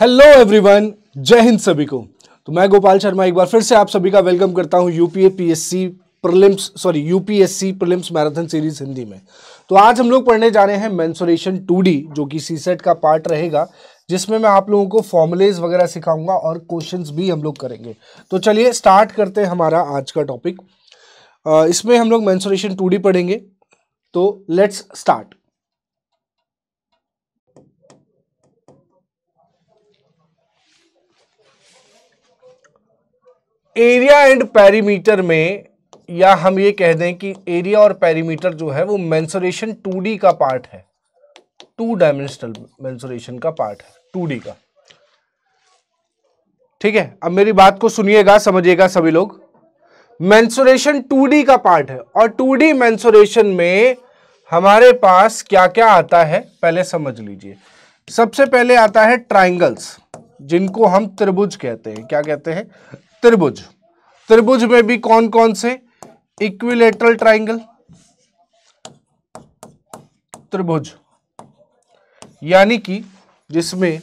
Hello everyone, जय हिंद सभी को। तो मैं गोपाल शर्मा एक बार फिर से आप सभी का वेलकम करता हूं UPSC prelims marathon series Hindi में। तो आज हम लोग पढ़ने जा रहे हैं मेंसुरेशन 2D, जो कि सीसेट का पार्ट रहेगा, जिसमें मैं आप लोगों को फॉर्मुलेज वगैरह सिखाऊंगा और क्वेश्चंस भी हम लोग करेंगे। तो चलिए स्टार्ट करते हैं हमारा आज का टॉपिक। इसमें हम लोग मेंसुरेशन 2D पढ़ेंगे, तो let's start. Area and perimeter में, या हम ये कह दें कि एरिया और पेरीमीटर जो है वो मेंसुरेशन 2D का पार्ट है, टू डायमेंशनल मेंसुरेशन का पार्ट है 2D का। ठीक है, अब मेरी बात को सुनिएगा, समझिएगा सभी लोग। मेंसुरेशन 2D का पार्ट है और 2D मेंसुरेशन में हमारे पास क्या क्या आता है पहले समझ लीजिए। सबसे पहले आता है ट्राइंगल्स, जिनको हम त्रिभुज कहते हैं। क्या कहते हैं? त्रिभुज। त्रिभुज में भी कौन कौन से? इक्विलेटरल ट्राइंगल त्रिभुज, यानी कि जिसमें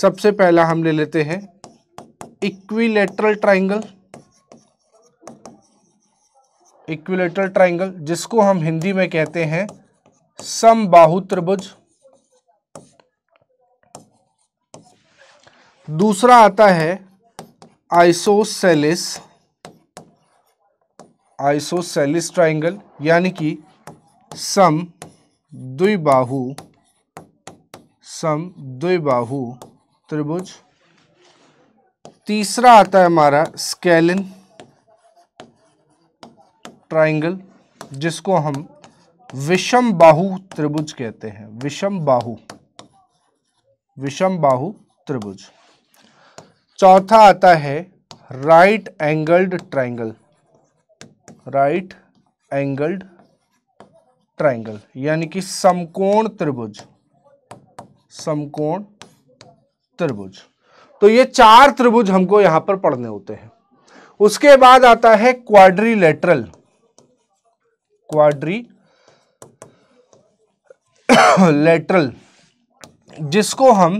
सबसे पहला हम ले लेते हैं इक्विलेटरल ट्राइंगल। इक्विलेटरल ट्राइंगल जिसको हम हिंदी में कहते हैं समबाहु त्रिभुज। दूसरा आता है आइसोसेलिस ट्राइंगल, यानी कि सम द्विबाहु त्रिभुज। तीसरा आता है हमारा स्केलिन ट्राइंगल, जिसको हम विषम बाहु त्रिभुज कहते हैं। विषम बाहु त्रिभुज। चौथा आता है राइट एंगल्ड ट्राइंगल, यानी कि समकोण त्रिभुज। तो ये चार त्रिभुज हमको यहां पर पढ़ने होते हैं। उसके बाद आता है क्वाड्रिलेटरल, जिसको हम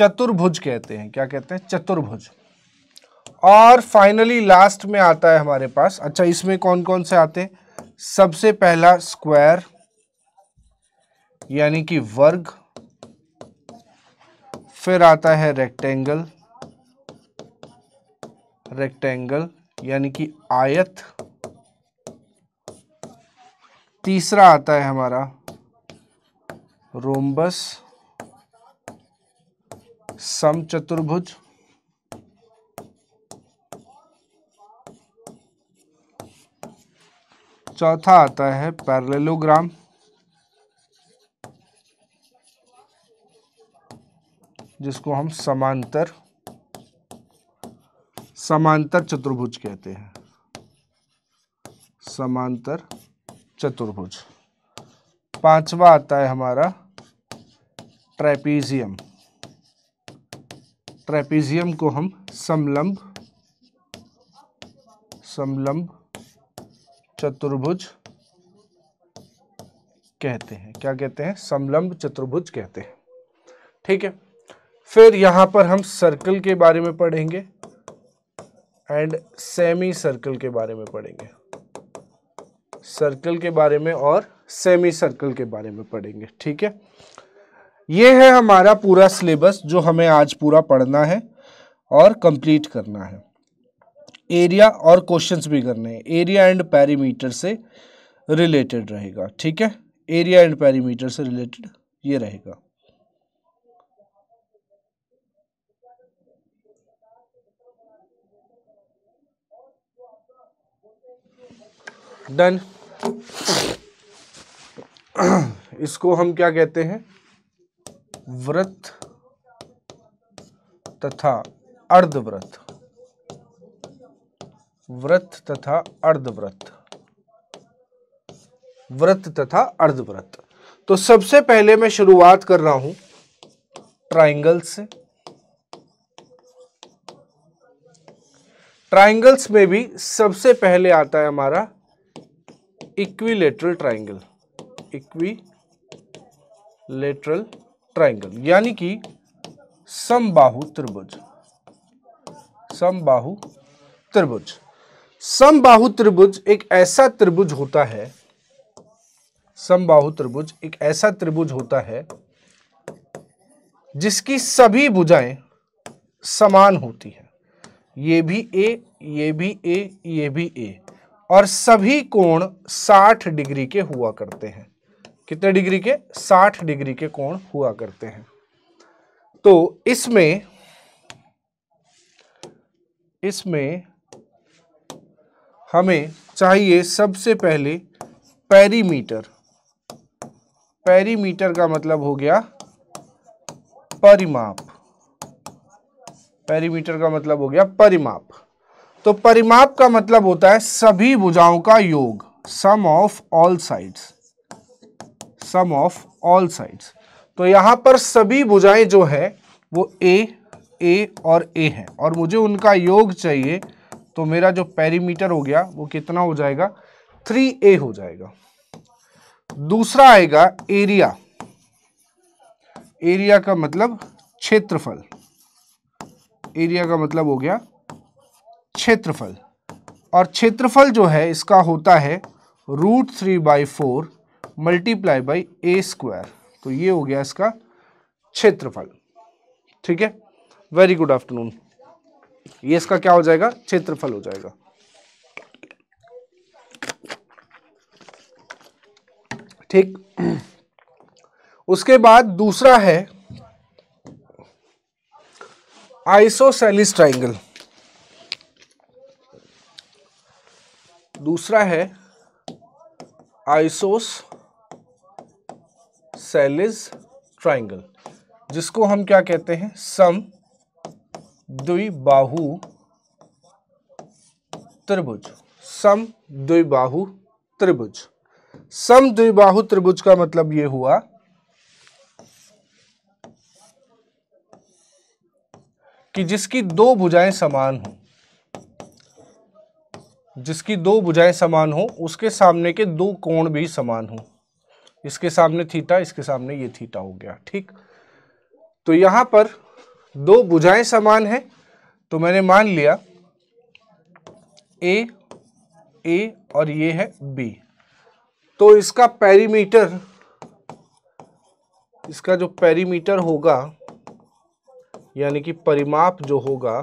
चतुर्भुज कहते हैं। क्या कहते हैं? चतुर्भुज। और फाइनली लास्ट में आता है हमारे पास, अच्छा इसमें कौन कौन से आते हैं? सबसे पहला स्क्वायर, यानी कि वर्ग। फिर आता है रेक्टेंगल, यानी कि आयत। तीसरा आता है हमारा रोम्बस, समचतुर्भुज। चौथा आता है पैरेललोग्राम। जिसको हम समांतर चतुर्भुज कहते हैं। समांतर चतुर्भुज। पांचवा आता है हमारा ट्रेपेजियम को हम समलंब चतुर्भुज कहते हैं। क्या कहते हैं? समलंब चतुर्भुज कहते हैं। ठीक है, फिर यहां पर हम सर्कल के बारे में पढ़ेंगे एंड सेमी सर्कल के बारे में पढ़ेंगे। सर्कल के बारे में और सेमी सर्कल के बारे में पढ़ेंगे। ठीक है, ये है हमारा पूरा सिलेबस जो हमें आज पूरा पढ़ना है और कंप्लीट करना है। एरिया और क्वेश्चंस भी करने हैं, एरिया एंड पेरीमीटर से रिलेटेड रहेगा। ठीक है, एरिया एंड पेरीमीटर से रिलेटेड ये रहेगा। डन। इसको हम क्या कहते हैं? वृत्त तथा अर्धवृत्त, वृत्त तथा अर्धवृत्त। तो सबसे पहले मैं शुरुआत कर रहा हूं ट्राइंगल्स से। ट्राइंगल्स में भी सबसे पहले आता है हमारा इक्विलेटरल ट्राइंगल ट्राइंगल यानी कि समबाहु त्रिभुज। समबाहु त्रिभुज, समबाहु त्रिभुज एक ऐसा त्रिभुज होता है, समबाहु त्रिभुज एक ऐसा त्रिभुज होता है जिसकी सभी भुजाएं समान होती हैं। ये भी ए, ये भी ए, ये भी ए, और सभी कोण 60 डिग्री के हुआ करते हैं। कितने डिग्री के? 60 डिग्री के कोण हुआ करते हैं। तो इसमें हमें चाहिए सबसे पहले पेरीमीटर। पेरीमीटर का मतलब हो गया परिमाप। पेरीमीटर का मतलब हो गया परिमाप। तो परिमाप का मतलब होता है सभी भुजाओं का योग, sum of all sides. Sum of all sides. तो यहां पर सभी भुजाएं जो है वो ए और ए हैं और मुझे उनका योग चाहिए, तो मेरा जो पेरीमीटर हो गया वो कितना हो जाएगा? 3a हो जाएगा। दूसरा आएगा एरिया। एरिया का मतलब क्षेत्रफल। एरिया का मतलब हो गया क्षेत्रफल, और क्षेत्रफल जो है इसका होता है √3/4 × a²। तो ये हो गया इसका क्षेत्रफल। ठीक है, वेरी गुड आफ्टरनून। ये इसका क्या हो जाएगा? क्षेत्रफल हो जाएगा। ठीक, उसके बाद दूसरा है आइसोसेलिस ट्राइंगल। दूसरा है आइसोसेलिस ट्राइंगल, जिसको हम क्या कहते हैं? सम द्विबाहु त्रिभुज। सम द्विबाहु त्रिभुज। सम द्विबाहु त्रिभुज का मतलब ये हुआ कि जिसकी दो भुजाएं समान हो, जिसकी दो भुजाएं समान हो, उसके सामने के दो कोण भी समान हो। इसके सामने थीटा, इसके सामने ये थीटा हो गया। ठीक, तो यहां पर दो भुजाएं समान हैं, तो मैंने मान लिया ए और ये है बी। तो इसका पेरीमीटर, इसका जो पेरीमीटर होगा यानी कि परिमाप जो होगा,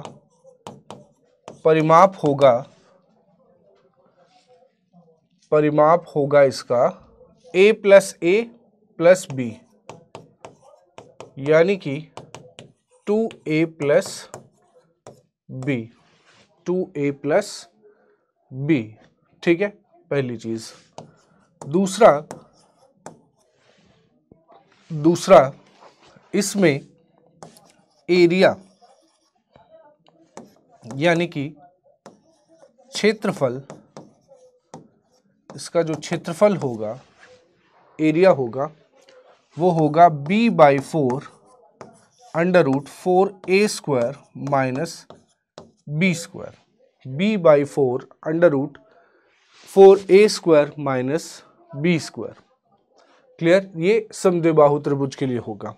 परिमाप होगा, परिमाप होगा इसका a + a + b, यानी कि 2a + b। 2a + b। ठीक है, पहली चीज। दूसरा इसमें एरिया यानी कि क्षेत्रफल। इसका जो क्षेत्रफल होगा, एरिया होगा, वो होगा b/4 √4a² -b²। b/4 √4a² -b²। Clear? ये समद्विबाहु त्रिभुज के लिए होगा।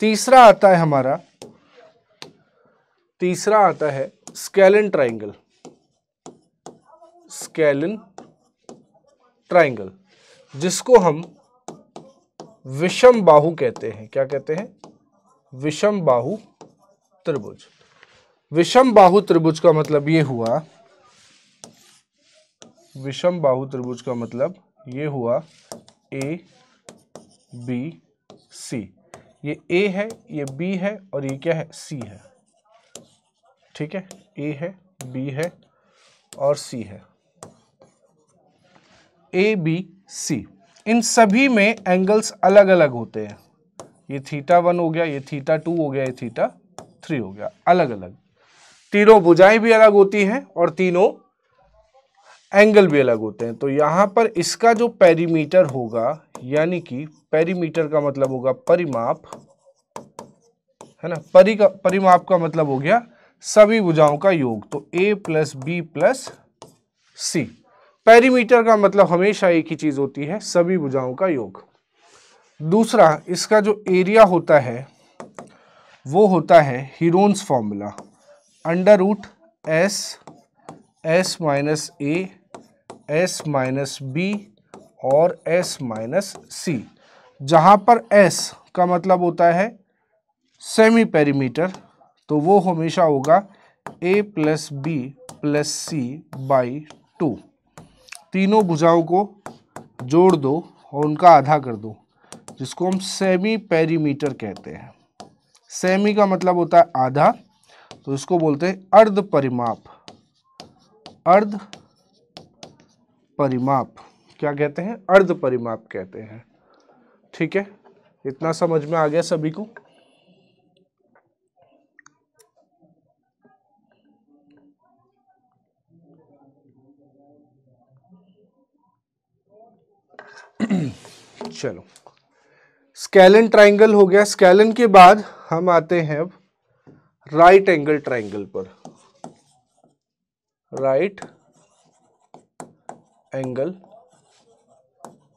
तीसरा आता है हमारा, तीसरा आता है स्केलन ट्राइंगल। स्केलन ट्राइंगल, जिसको हम विषम बाहु कहते हैं। क्या कहते हैं? विषम बाहु त्रिभुज। विषम बाहु त्रिभुज का मतलब ये हुआ, विषम बाहु त्रिभुज का मतलब ये हुआ a b c। ये a है, ये b है, और ये क्या है? c है। ठीक है, a है, b है और c है। a b c, इन सभी में एंगल्स अलग अलग होते हैं। ये θ1 हो गया, ये θ2 हो गया, ये θ3 हो गया। अलग अलग तीनों भुजाएं भी अलग होती हैं और तीनों एंगल भी अलग होते हैं। तो यहाँ पर इसका जो पेरीमीटर होगा, यानी कि पेरीमीटर का मतलब होगा परिमाप, है ना। परिमाप का मतलब हो गया सभी भुजाओं का योग। तो a + b + c। पेरीमीटर का मतलब हमेशा एक ही चीज होती है, सभी भुजाओं का योग। दूसरा इसका जो एरिया होता है वो होता है Heron's formula under root S S minus A S minus B और एस माइनस सी, जहाँ पर एस का मतलब होता है सेमी पेरीमीटर, तो वो हमेशा होगा ए plus B plus C by 2। तीनों भुजाओं को जोड़ दो और उनका आधा कर दो, जिसको हम सेमी पेरीमीटर कहते हैं। सेमी का मतलब होता है आधा, तो इसको बोलते हैं अर्ध परिमाप। अर्ध परिमाप क्या कहते हैं? अर्ध परिमाप कहते हैं। ठीक है, इतना समझ में आ गया सभी को? चलो, स्केलन ट्राइंगल हो गया। स्केलन के बाद हम आते हैं अब राइट एंगल ट्राइंगल पर। राइट एंगल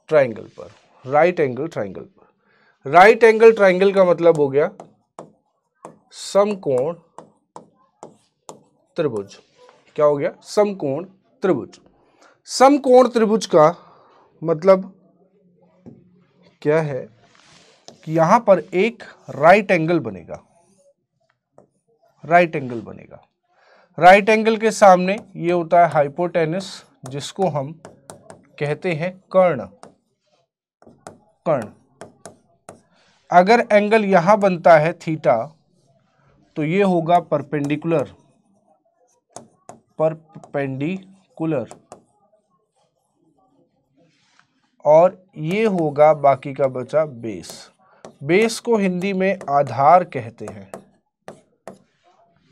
ट्राइंगल पर, राइट एंगल ट्राइंगल पर, राइट एंगल ट्राइंगल का मतलब हो गया समकोण त्रिभुज। क्या हो गया? समकोण त्रिभुज। समकोण त्रिभुज का मतलब क्या है कि यहां पर एक राइट एंगल बनेगा। राइट एंगल बनेगा, राइट एंगल के सामने ये होता है हाइपोटेनस, जिसको हम कहते हैं कर्ण। कर्ण। अगर एंगल यहां बनता है थीटा, तो ये होगा परपेंडिकुलर। परपेंडिकुलर, और ये होगा बाकी का बचा बेस। बेस को हिंदी में आधार कहते हैं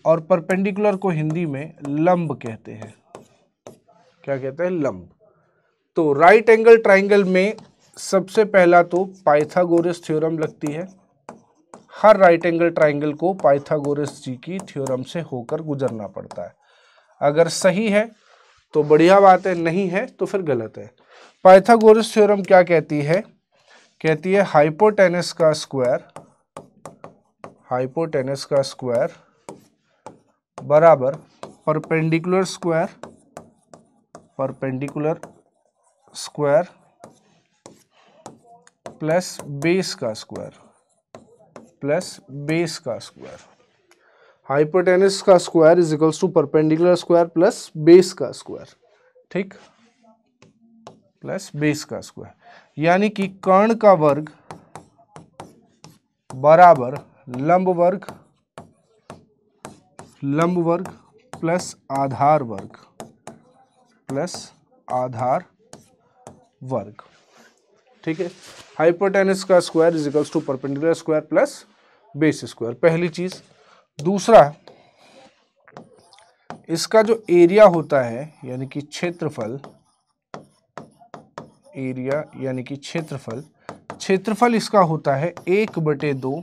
और परपेंडिकुलर को हिंदी में लंब कहते हैं। क्या कहते हैं? लंब। तो राइट एंगल ट्राइंगल में सबसे पहला तो पाइथागोरस थ्योरम लगती है। हर राइट एंगल ट्राइंगल को पाइथागोरस जी की थ्योरम से होकर गुजरना पड़ता है। अगर सही है तो बढ़िया बात है, नहीं है तो फिर गलत है। पाइथागोरस थ्योरम क्या कहती है? कहती है हाइपोटेनस का स्क्वायर, हाइपोटेनस का स्क्वायर बराबर perpendicular square, perpendicular square plus base का स्क्वायर, प्लस बेस का स्क्वायर। हाइपोटेनस का square is equals to perpendicular square plus base का स्क्वायर, ठीक, प्लस बेस का स्क्वायर। यानी कि कर्ण का वर्ग बराबर लंब वर्ग, लंब वर्ग प्लस आधार वर्ग, प्लस आधार वर्ग। ठीक है, हाइपोटेनस का square is equals to perpendicular square plus base square, पहली चीज। दूसरा, इसका जो एरिया होता है यानी कि क्षेत्रफल, एरिया यानी कि क्षेत्रफल, क्षेत्रफल इसका होता है 1/2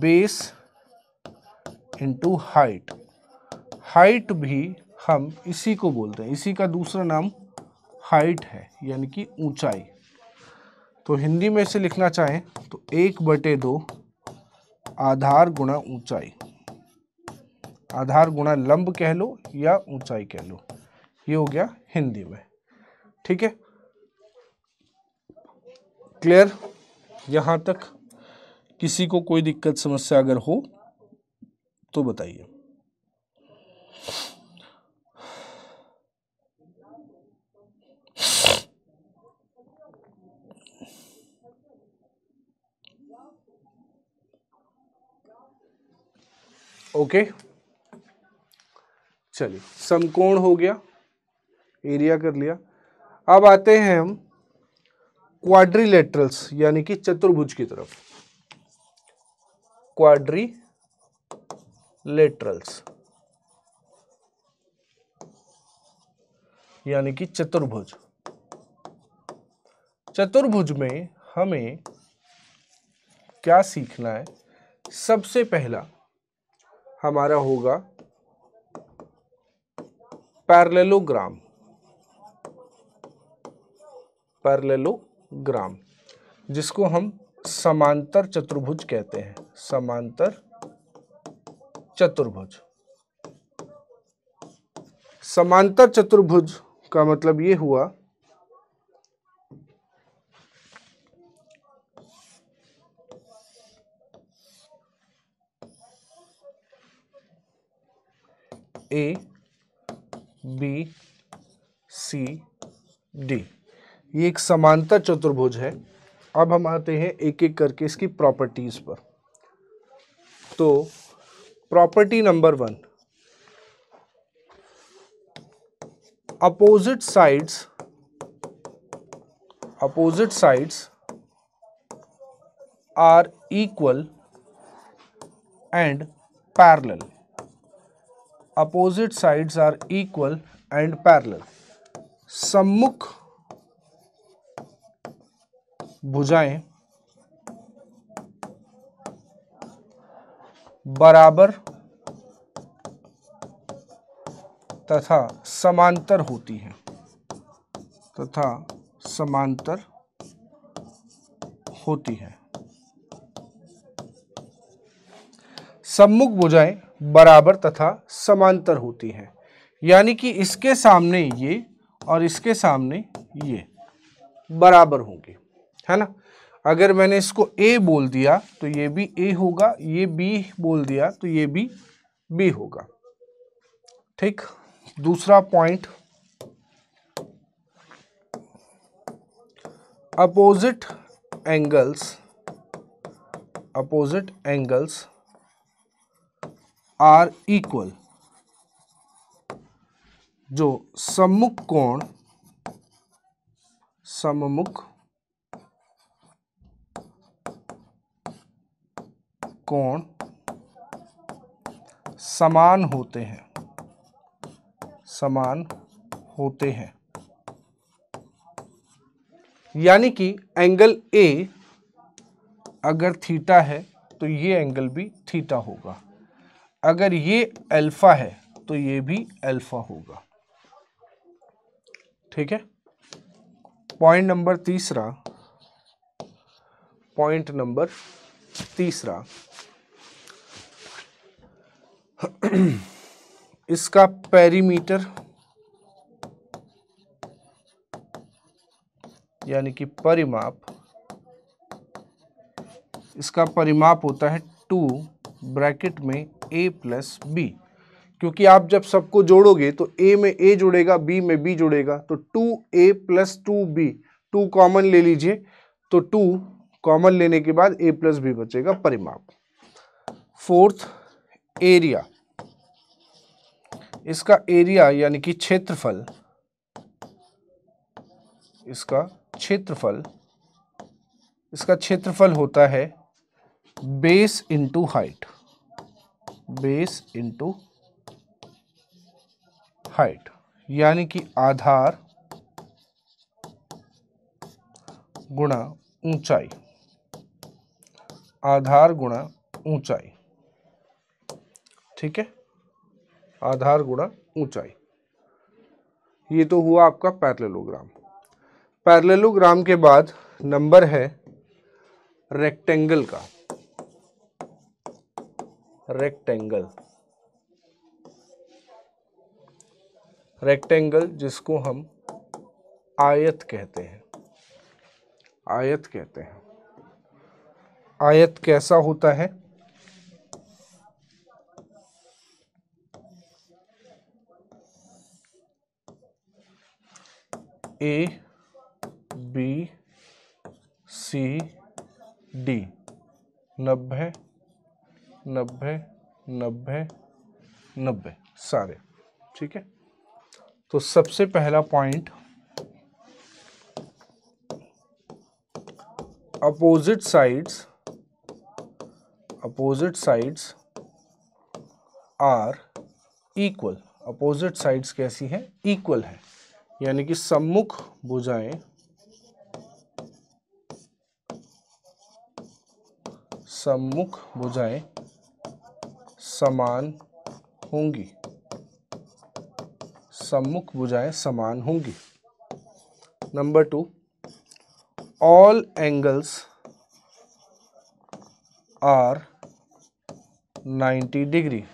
बेस इंटू हाइट। हाइट भी हम इसी को बोलते हैं, इसी का दूसरा नाम हाइट है यानी कि ऊंचाई। तो हिंदी में इसे लिखना चाहें तो 1/2 आधार गुणा ऊंचाई, आधार गुणा लंब कह लो या ऊंचाई कह लो, ये हो गया हिंदी में। ठीक है, क्लियर यहां तक? किसी को कोई दिक्कत समस्या अगर हो तो बताइए। ओके, चलिए, समकोण हो गया, एरिया कर लिया। अब आते हैं हम क्वाड्रिलेटरल्स यानी कि चतुर्भुज की तरफ। क्वाड्रिलेटरल्स यानी कि चतुर्भुज। चतुर्भुज में हमें क्या सीखना है? सबसे पहला हमारा होगा पैरेललोग्राम। पैरेललोग्राम जिसको हम समांतर चतुर्भुज कहते हैं, समांतर चतुर्भुज। समांतर चतुर्भुज का मतलब ये हुआ ए बी सी डी, ये एक समांतर चतुर्भुज है। अब हम आते हैं एक एक करके इसकी प्रॉपर्टीज पर। तो property number 1, opposite sides are equal and parallel. Opposite sides are equal and parallel. सम्मुख भुजाएं बराबर तथा समांतर होती हैं, तथा समांतर होती हैं। सम्मुख भुजाएं बराबर तथा समांतर होती हैं, यानी कि इसके सामने ये और इसके सामने ये बराबर होंगे, है ना। अगर मैंने इसको A बोल दिया तो ये भी A होगा, ये B बोल दिया तो ये भी B होगा। ठीक, दूसरा point, opposite angles are equal. जो सम्मुख कोण समान होते हैं, यानी कि एंगल A अगर थीटा है तो ये एंगल भी थीटा होगा, अगर ये अल्फा है तो ये भी अल्फा होगा। ठीक है। पॉइंट नंबर तीसरा, इसका पेरीमीटर यानी कि परिमाप, इसका परिमाप होता है 2 ब्रैकेट में a प्लस बी, क्योंकि आप जब सबको जोड़ोगे तो a में a जुड़ेगा, b में b जुड़ेगा, तो 2a प्लस 2b, 2 कॉमन ले लीजिए, तो 2 कॉमन लेने के बाद a प्लस b बचेगा परिमाप। फोर्थ, एरिया, इसका एरिया यानी कि क्षेत्रफल, इसका क्षेत्रफल होता है बेस इनटू हाइट, यानी कि आधार गुणा ऊंचाई, ठीक है, आधार गुणा ऊंचाई। ये तो हुआ आपका पैरेललोग्राम। पैरेललोग्राम के बाद नंबर है रेक्टेंगल का। रेक्टेंगल जिसको हम आयत कहते हैं। आयत कैसा होता है? ए बी सी डी, 90 90 90 90 सारे। ठीक है। तो सबसे पहला point, opposite sides are equal. Opposite sides कैसी है? इक्वल है, यानी कि सम्मुख भुजाएं सम्मुख भुजाएं समान होंगी। Number 2, all angles are 90 degree.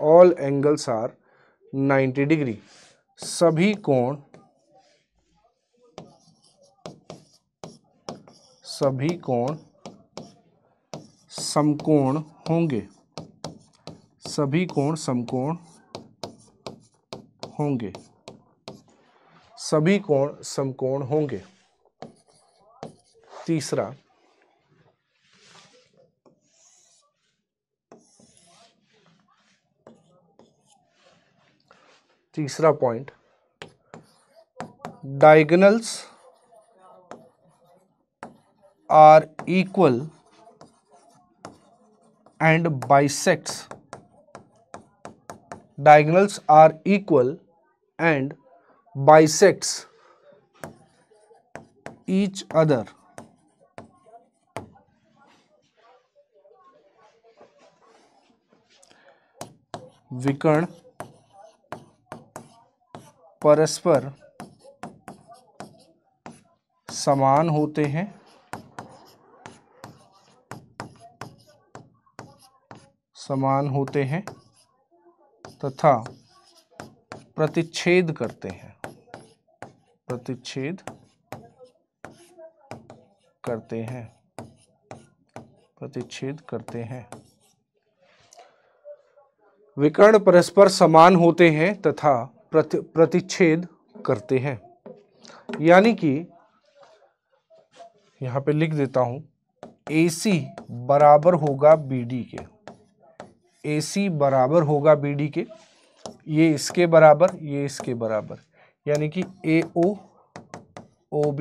All angles are 90 degree. सभी कोण समकोण होंगे. सभी कोण समकोण होंगे. तीसरा, point, diagonals are equal and bisects. Each other. विकर्ण परस्पर समान होते हैं. तथा प्रतिच्छेद करते हैं. विकर्ण परस्पर समान होते हैं तथा प्रतिच्छेद करते हैं. यानी कि यहाँ पे लिख देता हूँ, AC बराबर होगा BD के. ये इसके बराबर, यानी कि AO, OB,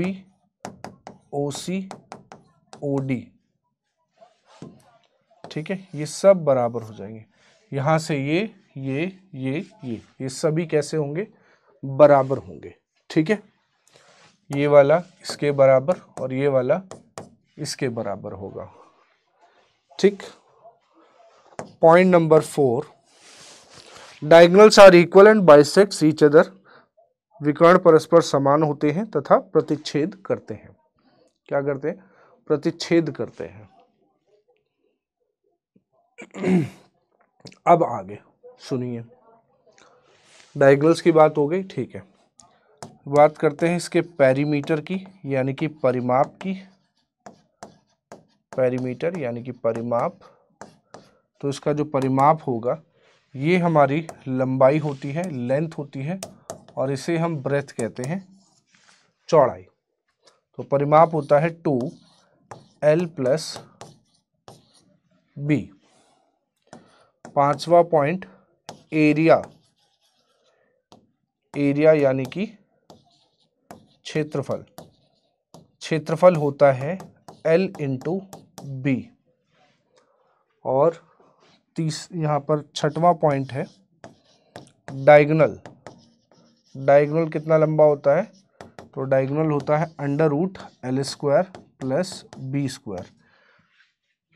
OC, OD. ठीक है, ये सब बराबर हो जाएंगे. यहाँ से ये सभी कैसे होंगे? बराबर होंगे. ठीक है, ये वाला इसके बराबर और ये वाला इसके बराबर होगा. ठीक. Point number 4, diagonals are equal and bisects each other. विकर्ण परस्पर समान होते हैं तथा प्रतिच्छेद करते हैं. क्या करते हैं? प्रतिच्छेद करते हैं. अब आगे सुनिए, डायगोनल्स की बात हो गई. ठीक है, बात करते हैं इसके पेरीमीटर की, यानी कि परिमाप की. तो इसका जो परिमाप होगा, ये हमारी लंबाई होती है, लेंथ होती है, और इसे हम ब्रेथ कहते हैं, चौड़ाई. तो परिमाप होता है 2L + B. पांचवा पॉइंट, एरिया. यानी कि क्षेत्रफल. होता है L × B. और यहाँ पर छठवां पॉइंट है डायगोनल. कितना लंबा होता है? तो डायगोनल होता है √L² + B².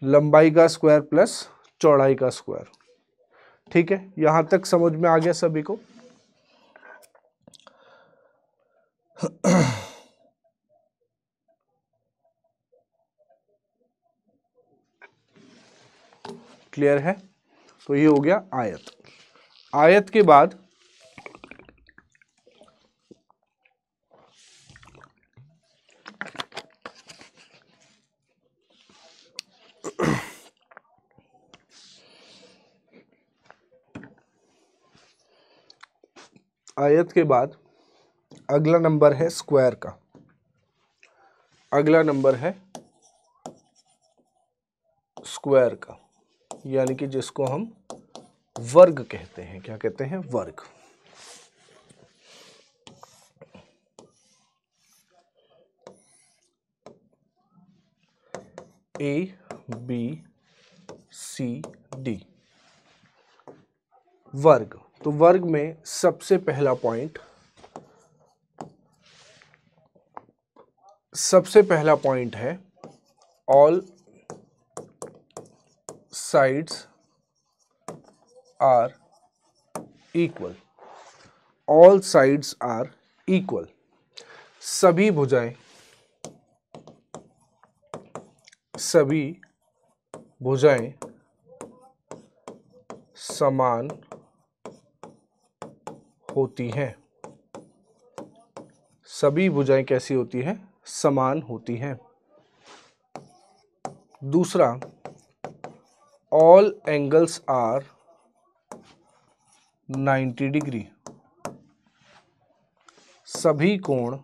लंबाई का स्क्वायर प्लस चौड़ाई का स्क्वायर. ठीक है, यहां तक समझ में आ गया सभी को? क्लियर है? तो ये हो गया आयत. आयत के बाद अगला नंबर है स्क्वायर का. यानी कि जिसको हम वर्ग कहते हैं. क्या कहते हैं? वर्ग. ABCD, वर्ग. तो वर्ग में सबसे पहला पॉइंट, है ऑल साइड्स आर इक्वल. सभी भुजाएं सभी भुजाएं समान होती हैं। सभी भुजाएं कैसी होती हैं? समान होती हैं। दूसरा, ऑल एंगल्स आर 90 डिग्री। सभी कोण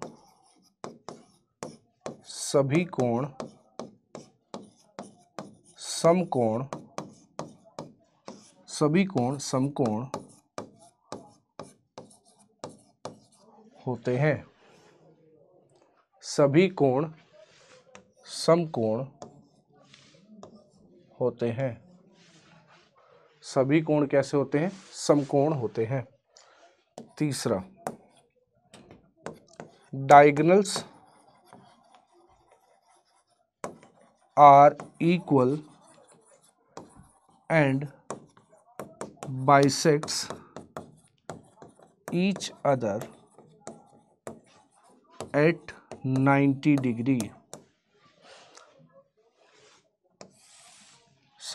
समकोण होते हैं। सभी कोण कैसे होते हैं? समकोण होते हैं। तीसरा, diagonals are equal and bisects each other at 90 degree।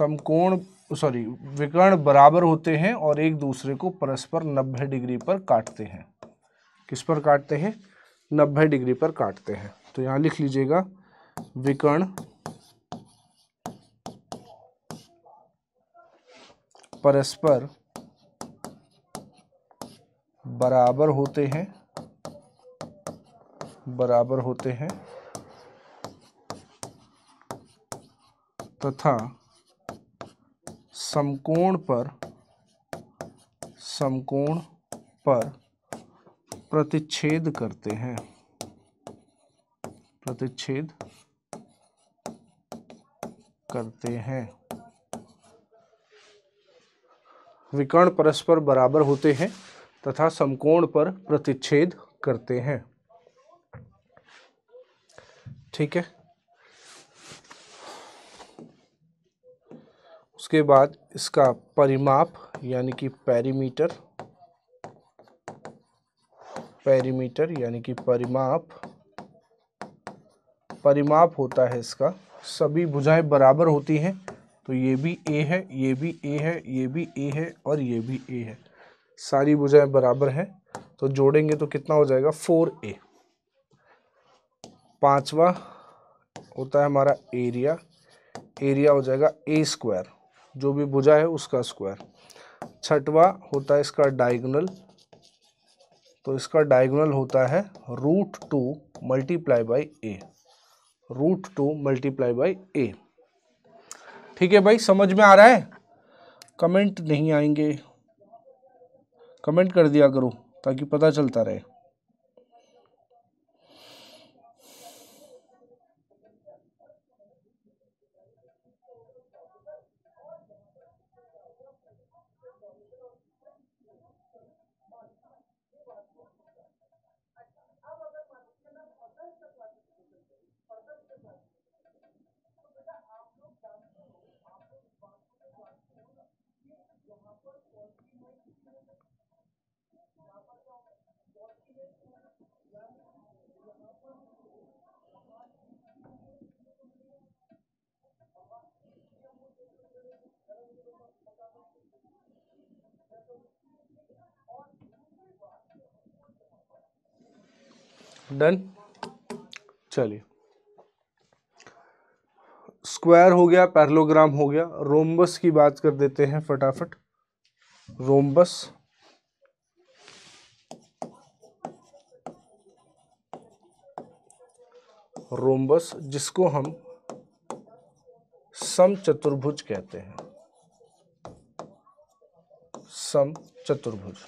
विकर्ण बराबर होते हैं और एक दूसरे को परस्पर 90 डिग्री पर काटते हैं। किस पर काटते हैं? 90 डिग्री पर काटते हैं। तो यहाँ लिख लीजिएगा, विकर्ण परस्पर बराबर होते हैं तथा समकोण पर प्रतिच्छेद करते हैं। विकर्ण परस्पर बराबर होते हैं तथा समकोण पर प्रतिच्छेद करते हैं। ठीक है, उसके बाद इसका परिमाप यानी कि पैरीमीटर यानी कि परिमाप होता है इसका। सभी भुजाएं बराबर होती हैं, तो ये भी ए है, ये भी ए है, ये भी ए है और ये भी ए है। सारी भुजाएं बराबर हैं, तो जोड़ेंगे तो कितना हो जाएगा? 4a। पांचवा होता है हमारा एरिया। एरिया हो जाएगा ए स्क्वायर, जो भी भुजा है उसका स्क्वायर। छठवा होता है इसका डायगोनल, तो इसका डायगोनल होता है √2 मल्टीप्लाई बाई ए। ठीक है भाई, समझ में आ रहा है? कमेंट नहीं आएंगे, कमेंट कर दिया करो ताकि पता चलता रहे। डन। चलिए, स्क्वायर हो गया, पैरेललोग्राम हो गया, रोम्बस की बात कर देते हैं फटाफट। रोम्बस जिसको हम समचतुर्भुज कहते हैं, समचतुर्भुज।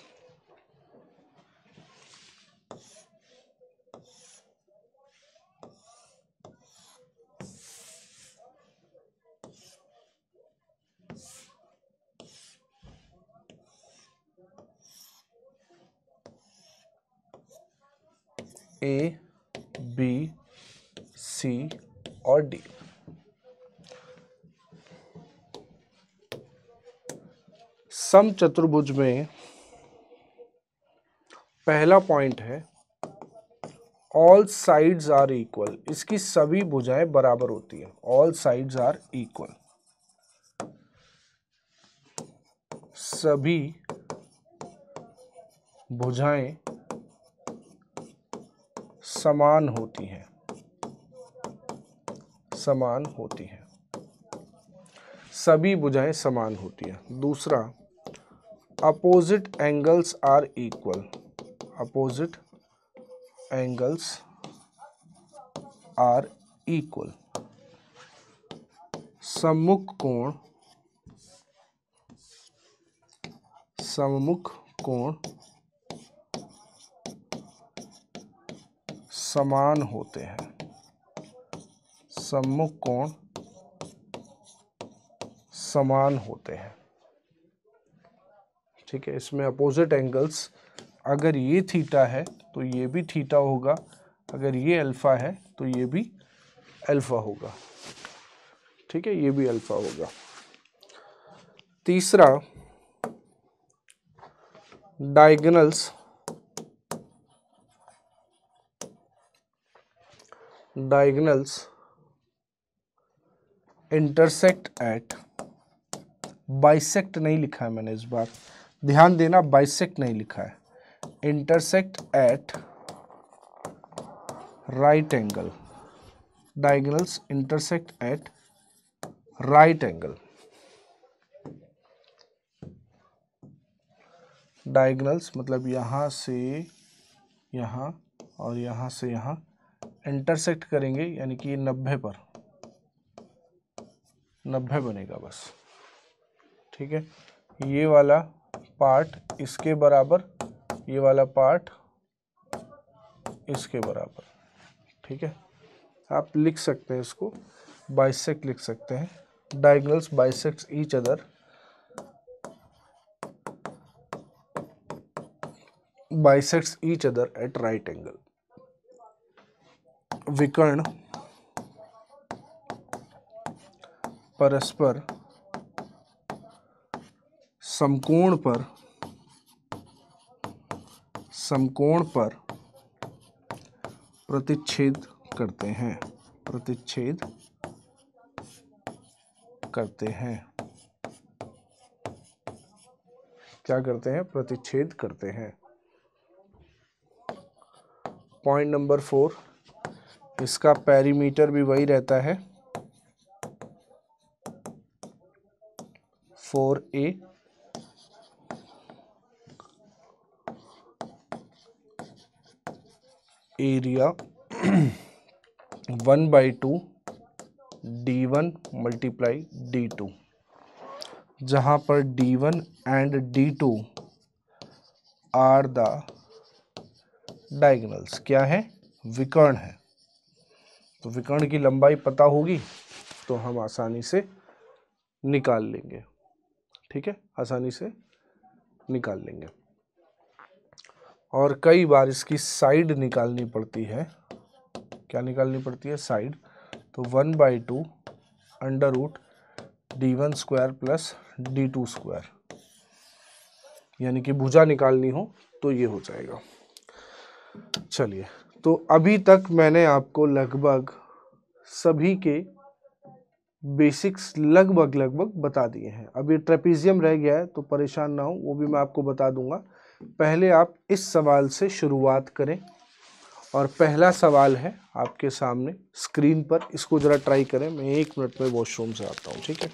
ए, बी, सी और डी। समचतुर्भुज में पहला पॉइंट है ऑल साइड्स आर इक्वल, इसकी सभी भुजाएं बराबर होती है, ऑल साइड्स आर इक्वल, सभी भुजाएं समान होती हैं, समान होती हैं, सभी भुजाएं समान होती हैं। दूसरा, opposite angles are equal, opposite angles are equal, सम्मुख कोण समान होते हैं, सम्मुख कोण समान होते हैं, ठीक है। इसमें अपोजिट एंगल्स, अगर ये थीटा है तो ये भी थीटा होगा, अगर ये अल्फा है तो ये भी अल्फा होगा, ठीक है, ये भी अल्फा होगा। तीसरा, diagonals, diagonals intersect at, bisect नहीं लिखा है मैंने इस बार, ध्यान देना, बाइसेक्ट नहीं लिखा है, intersect at right angle, diagonals intersect at right angle, diagonals मतलब यहाँ से यहाँ और यहाँ से यहाँ इंटरसेक्ट करेंगे, यानी कि 90 पर 90 बनेगा बस, ठीक है। ये वाला पार्ट इसके बराबर, ये वाला पार्ट इसके बराबर, ठीक है। आप लिख सकते हैं इसको बाइसेक्ट, लिख सकते हैं, diagonals bisects each other, bisects each other at right angle. विकर्ण परस्पर समकोण पर, समकोण पर प्रतिच्छेद करते हैं, प्रतिच्छेद करते हैं, क्या करते हैं, प्रतिच्छेद करते हैं। पॉइंट नंबर 4, इसका पेरीमीटर भी वही रहता है 4a, area 1/2 d1 multiply d2, जहाँ पर d1 and d2 are the diagonals, क्या है, विकर्ण है, तो विकर्ण की लंबाई पता होगी तो हम आसानी से निकाल लेंगे, ठीक है, आसानी से निकाल लेंगे। और कई बार इसकी साइड निकालनी पड़ती है, क्या निकालनी पड़ती है, साइड, तो 1/2√d1² प्लस d2², यानी कि भुजा निकालनी हो तो ये हो जाएगा। चलिए, तो अभी तक मैंने आपको लगभग सभी के बेसिक्स लगभग बता दिए हैं। अब ये ट्रेपीजियम रह गया है तो परेशान ना हो, वो भी मैं आपको बता दूंगा। पहले आप इस सवाल से शुरुआत करें, और पहला सवाल है आपके सामने स्क्रीन पर, इसको ज़रा ट्राई करें। मैं 1 मिनट में वॉशरूम से आता हूँ, ठीक है।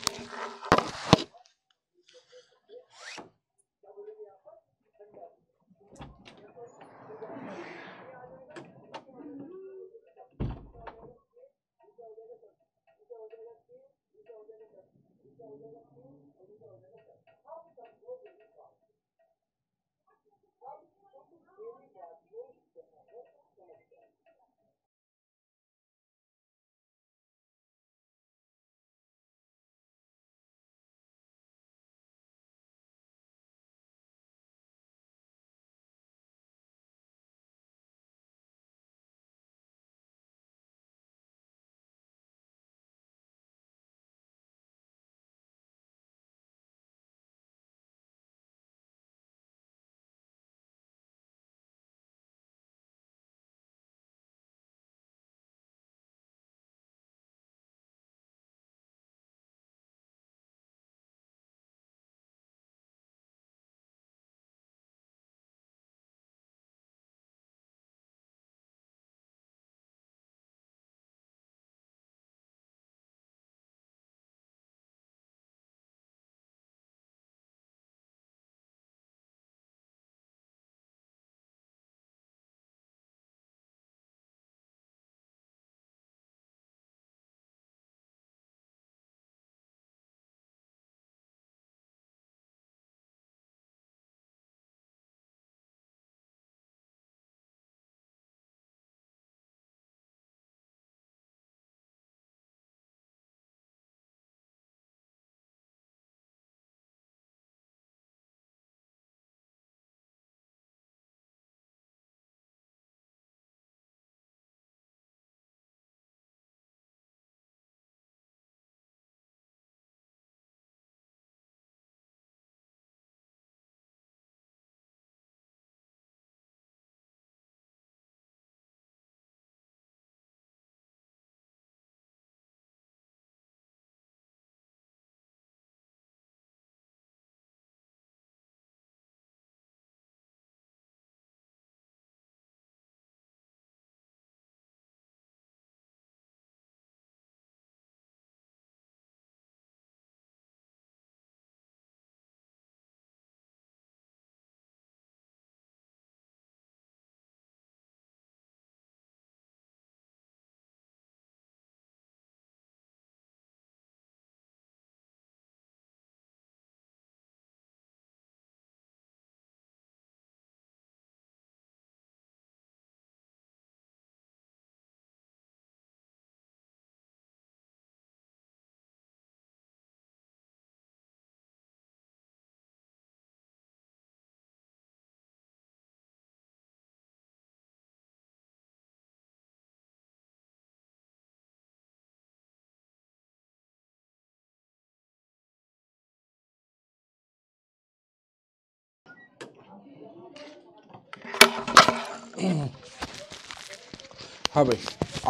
हाँ भाई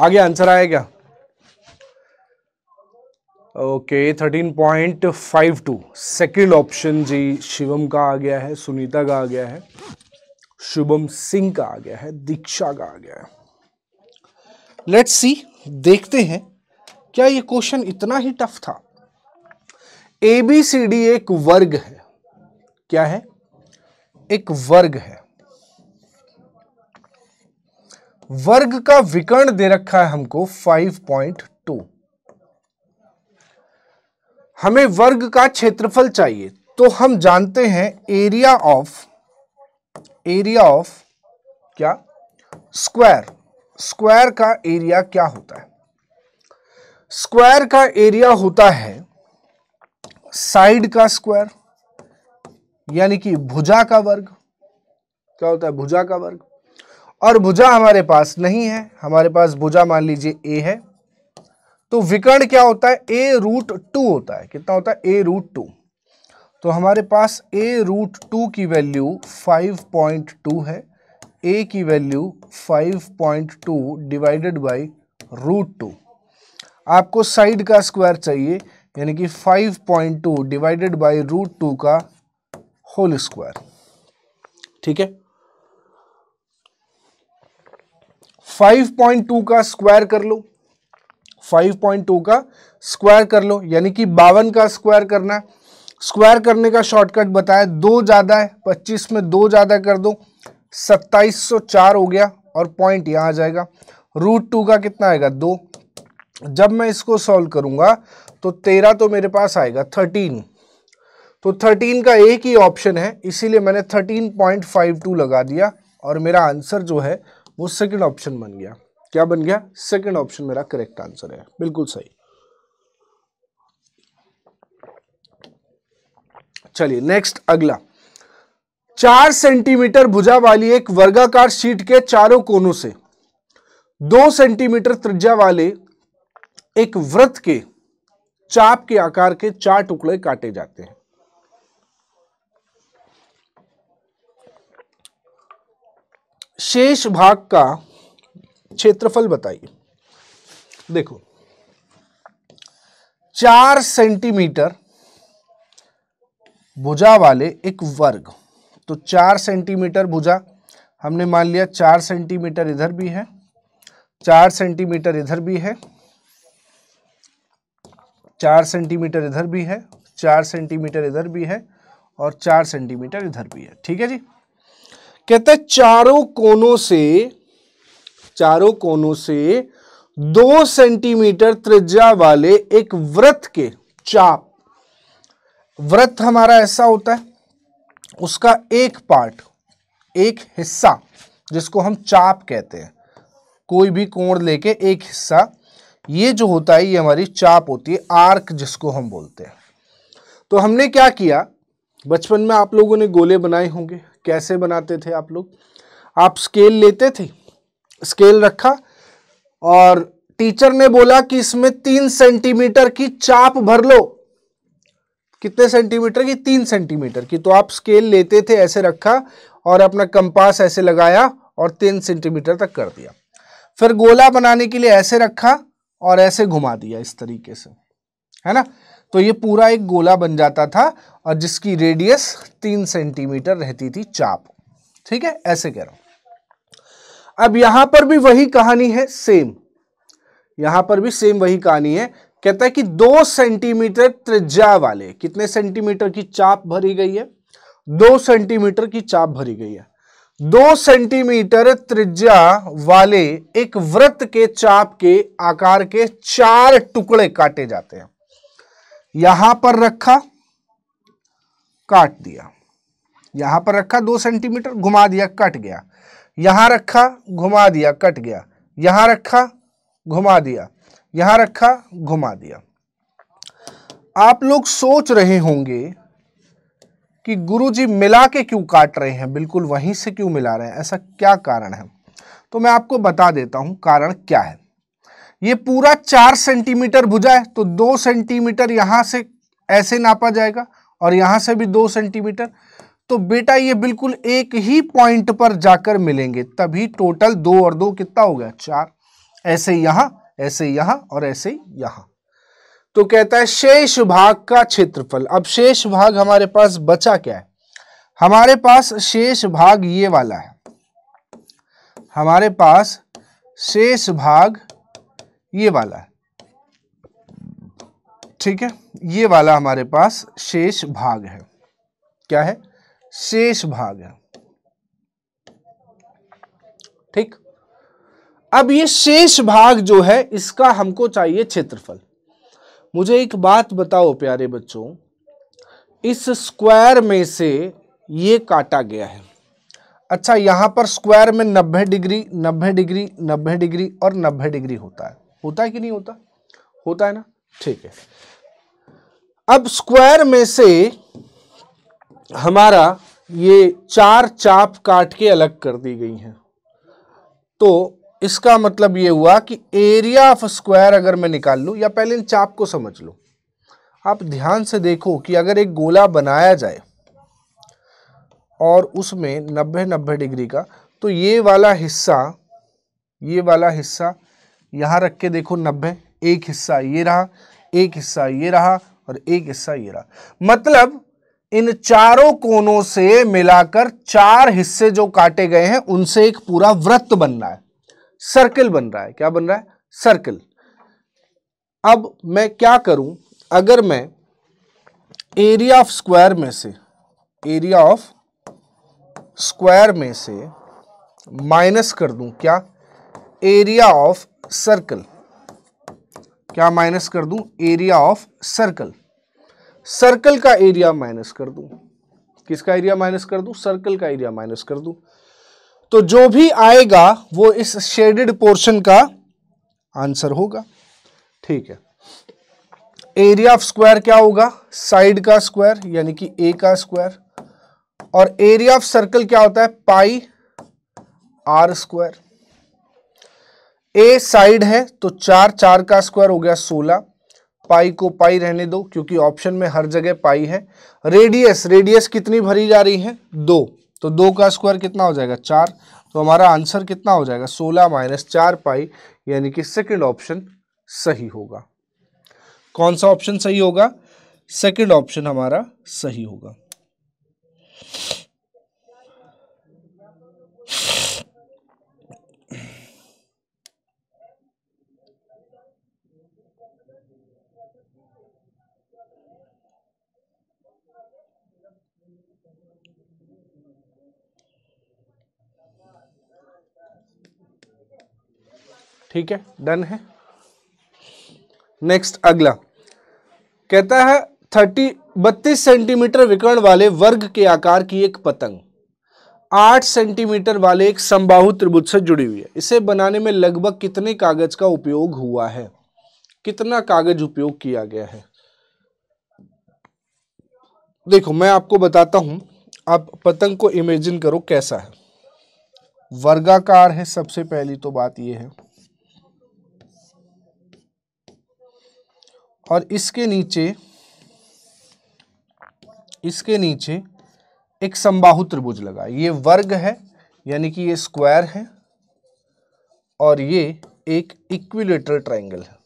आगे आंसर आया क्या? ओके 13.52 सेकेंड ऑप्शन जी शिवम का आ गया है, सुनीता का आ गया है, शुभम सिंह का आ गया है, दीक्षा का आ गया है। लेट्स सी, देखते हैं क्या ये क्वेश्चन इतना ही टफ था। ABCD एक वर्ग है, क्या है? एक वर्ग है। वर्ग का विकर्ण दे रखा है हमको 5.2। हमें वर्ग का क्षेत्रफल चाहिए, तो हम जानते हैं एरिया ऑफ क्या? स्क्वायर का एरिया क्या होता है? स्क्वायर का एरिया होता है साइड का स्क्वायर, यानी कि भुजा का वर्ग। क्या होता है? भुजा का वर्ग। और भुजा हमारे पास नहीं है, हमारे पास भुजा मान लीजिए a है, तो विकर्ण क्या होता है? a√2 होता है। कितना होता है? a√2। तो हमारे पास a√2 की वैल्यू 5.2 है, a की वैल्यू 5.2 डिवाइडेड बाई √2। आपको साइड का स्क्वायर चाहिए, यानी कि 5.2 डिवाइडेड बाई √2 का होल स्क्वायर। ठीक है, 5.2 का स्क्वायर कर लो, 5.2 का स्क्वायर कर लो, यानी कि 52 का स्क्वायर करना है। स्क्वायर करने का शॉर्टकट बताया, 2 ज़्यादा है, 25 में 2 ज़्यादा कर दो, 2704 हो गया, और पॉइंट यहाँ आ जाएगा। √2 का कितना आएगा? 2। जब मैं इसको सॉल्व करूँगा तो 13 तो मेरे पास आएगा, 13। तो 13 का एक ही ऑप्शन है, इसीलिए मैंने 13.52 लगा दिया, और मेरा आंसर जो है वो सेकंड ऑप्शन बन गया। क्या बन गया? सेकंड ऑप्शन मेरा करेक्ट आंसर है, बिल्कुल सही। चलिए नेक्स्ट, अगला। 4 सेंटीमीटर भुजा वाली एक वर्गाकार शीट के चारों कोनों से 2 सेंटीमीटर त्रिज्या वाले एक वृत्त के चाप के आकार के 4 टुकड़े काटे जाते हैं। शेष भाग का क्षेत्रफल बताइए। देखो, 4 सेंटीमीटर भुजा वाले एक वर्ग, तो 4 सेंटीमीटर भुजा हमने मान लिया, 4 सेंटीमीटर इधर भी है, 4 सेंटीमीटर इधर भी है, 4 सेंटीमीटर इधर भी है, 4 सेंटीमीटर इधर भी है, और 4 सेंटीमीटर इधर भी है। ठीक है जी, कहते हैं चारों कोनों से 2 सेंटीमीटर त्रिज्या वाले एक वृत्त के चाप। वृत्त हमारा ऐसा होता है, उसका एक पार्ट, एक हिस्सा, जिसको हम चाप कहते हैं, कोई भी कोण लेके एक हिस्सा, ये जो होता है ये हमारी चाप होती है, आर्क जिसको हम बोलते हैं। तो हमने क्या किया, बचपन में आप लोगों ने गोले बनाए होंगे, कैसे बनाते थे आप लोग? आप स्केल लेते थे, स्केल रखा और टीचर ने बोला कि इसमें 3 सेंटीमीटर की चाप भर लो। कितने सेंटीमीटर की? 3 सेंटीमीटर की। तो आप स्केल लेते थे, ऐसे रखा और अपना कंपास ऐसे लगाया और 3 सेंटीमीटर तक कर दिया। फिर गोला बनाने के लिए ऐसे रखा और ऐसे घुमा दिया, इस तरीके से, है ना? तो ये पूरा एक गोला बन जाता था, और जिसकी रेडियस 3 सेंटीमीटर रहती थी चाप। ठीक है, ऐसे कह रहा हूं। अब यहां पर भी वही कहानी है, सेम, यहां पर भी सेम वही कहानी है। कहता है कि 2 सेंटीमीटर त्रिज्या वाले, कितने सेंटीमीटर की चाप भरी गई है? 2 सेंटीमीटर की चाप भरी गई है। 2 सेंटीमीटर त्रिज्या वाले एक वृत्त के चाप के आकार के 4 टुकड़े काटे जाते हैं। यहां पर रखा, काट दिया, यहां पर रखा 2 सेंटीमीटर, घुमा दिया, कट गया, यहां रखा, घुमा दिया, कट गया, यहां रखा, घुमा दिया, यहां रखा, घुमा दिया। आप लोग सोच रहे होंगे कि गुरुजी मिला के क्यों काट रहे हैं, बिल्कुल वहीं से क्यों मिला रहे हैं, ऐसा क्या कारण है? तो मैं आपको बता देता हूं कारण क्या है। ये पूरा 4 सेंटीमीटर भुजा है, तो 2 सेंटीमीटर यहां से ऐसे नापा जाएगा, और यहां से भी 2 सेंटीमीटर, तो बेटा ये बिल्कुल एक ही पॉइंट पर जाकर मिलेंगे, तभी टोटल 2 और 2 कितना हो गया 4। ऐसे यहां, ऐसे यहां और ऐसे यहां। तो कहता है शेष भाग का क्षेत्रफल। अब शेष भाग हमारे पास बचा क्या है, हमारे पास शेष भाग ये वाला है, हमारे पास शेष भाग ये वाला है, ठीक है, ये वाला हमारे पास शेष भाग है। क्या है, शेष भाग है, ठीक। अब ये शेष भाग जो है इसका हमको चाहिए क्षेत्रफल। मुझे एक बात बताओ प्यारे बच्चों, इस स्क्वायर में से ये काटा गया है, अच्छा यहाँ पर स्क्वायर में 90 डिग्री 90 डिग्री 90 डिग्री और 90 डिग्री होता है, होता है कि नहीं होता, होता है ना, ठीक है। अब स्क्वायर में से हमारा ये 4 चाप काट के अलग कर दी गई हैं, तो इसका मतलब ये हुआ कि एरिया ऑफ स्क्वायर अगर मैं निकाल लूँ, या पहले इन चाप को समझ लो। आप ध्यान से देखो कि अगर एक गोला बनाया जाए और उसमें 90 90 डिग्री का, तो ये वाला हिस्सा, ये वाला हिस्सा यहाँ रख के देखो 90, एक हिस्सा ये रहा, एक हिस्सा ये रहा और एक हिस्सा ये रहा, मतलब इन चारों कोनों से मिलाकर 4 हिस्से जो काटे गए हैं उनसे एक पूरा वृत्त बन रहा है, सर्कल बन रहा है। क्या बन रहा है, सर्कल। अब मैं क्या करूं, अगर मैं एरिया ऑफ स्क्वायर में से, एरिया ऑफ स्क्वायर में से माइनस कर दूं क्या, एरिया ऑफ सर्कल, क्या माइनस कर दूं, एरिया ऑफ सर्कल, सर्कल का एरिया माइनस कर दूं, किसका एरिया माइनस कर दूं, सर्कल का एरिया माइनस कर दूं, तो जो भी आएगा वो इस शेडेड पोर्शन का आंसर होगा, ठीक है। एरिया ऑफ स्क्वायर क्या होगा, साइड का स्क्वायर यानी कि ए का स्क्वायर, और एरिया ऑफ सर्कल क्या होता है, pi are square. A side है तो 4 4 का स्क्वायर हो गया 16, पाई को पाई रहने दो क्योंकि ऑप्शन में हर जगह पाई है। रेडियस, रेडियस कितनी भरी जा रही है 2, तो 2 का स्क्वायर कितना हो जाएगा 4, तो हमारा आंसर कितना हो जाएगा 16 - 4 पाई, यानी कि सेकंड ऑप्शन सही होगा। कौन सा ऑप्शन सही होगा, सेकंड ऑप्शन हमारा सही होगा। ठीक है, डन है। नेक्स्ट, अगला कहता है 32 सेंटीमीटर विकर्ण वाले वर्ग के आकार की एक पतंग 8 सेंटीमीटर वाले एक समबाहु त्रिभुज से जुड़ी हुई है, इसे बनाने में लगभग कितने कागज का उपयोग हुआ है, कितना कागज उपयोग किया गया है। देखो मैं आपको बताता हूं, आप पतंग को इमेजिन करो कैसा है, वर्गाकार है, सबसे पहली तो बात यह है, और इसके नीचे एक समबाहु त्रिभुज लगा, ये वर्ग है यानी कि ये स्क्वायर है, और ये एक इक्विलेटरल ट्रायंगल है,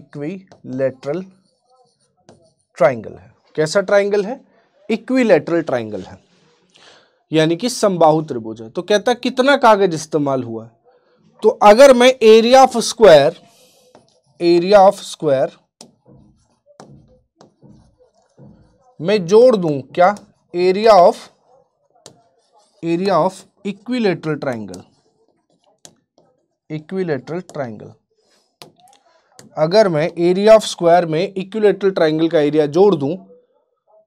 इक्विलेटरल ट्रायंगल है। कैसा ट्रायंगल है, इक्विलेटरल ट्रायंगल है, यानी कि समबाहु त्रिभुज है। तो कहता कितना कागज इस्तेमाल हुआ है, तो अगर मैं area of square, area of square में जोड़ दूं क्या, area of equilateral triangle, equilateral triangle, अगर मैं एरिया ऑफ स्क्वायर में इक्विलेटरल ट्रायंगल का एरिया जोड़ दूं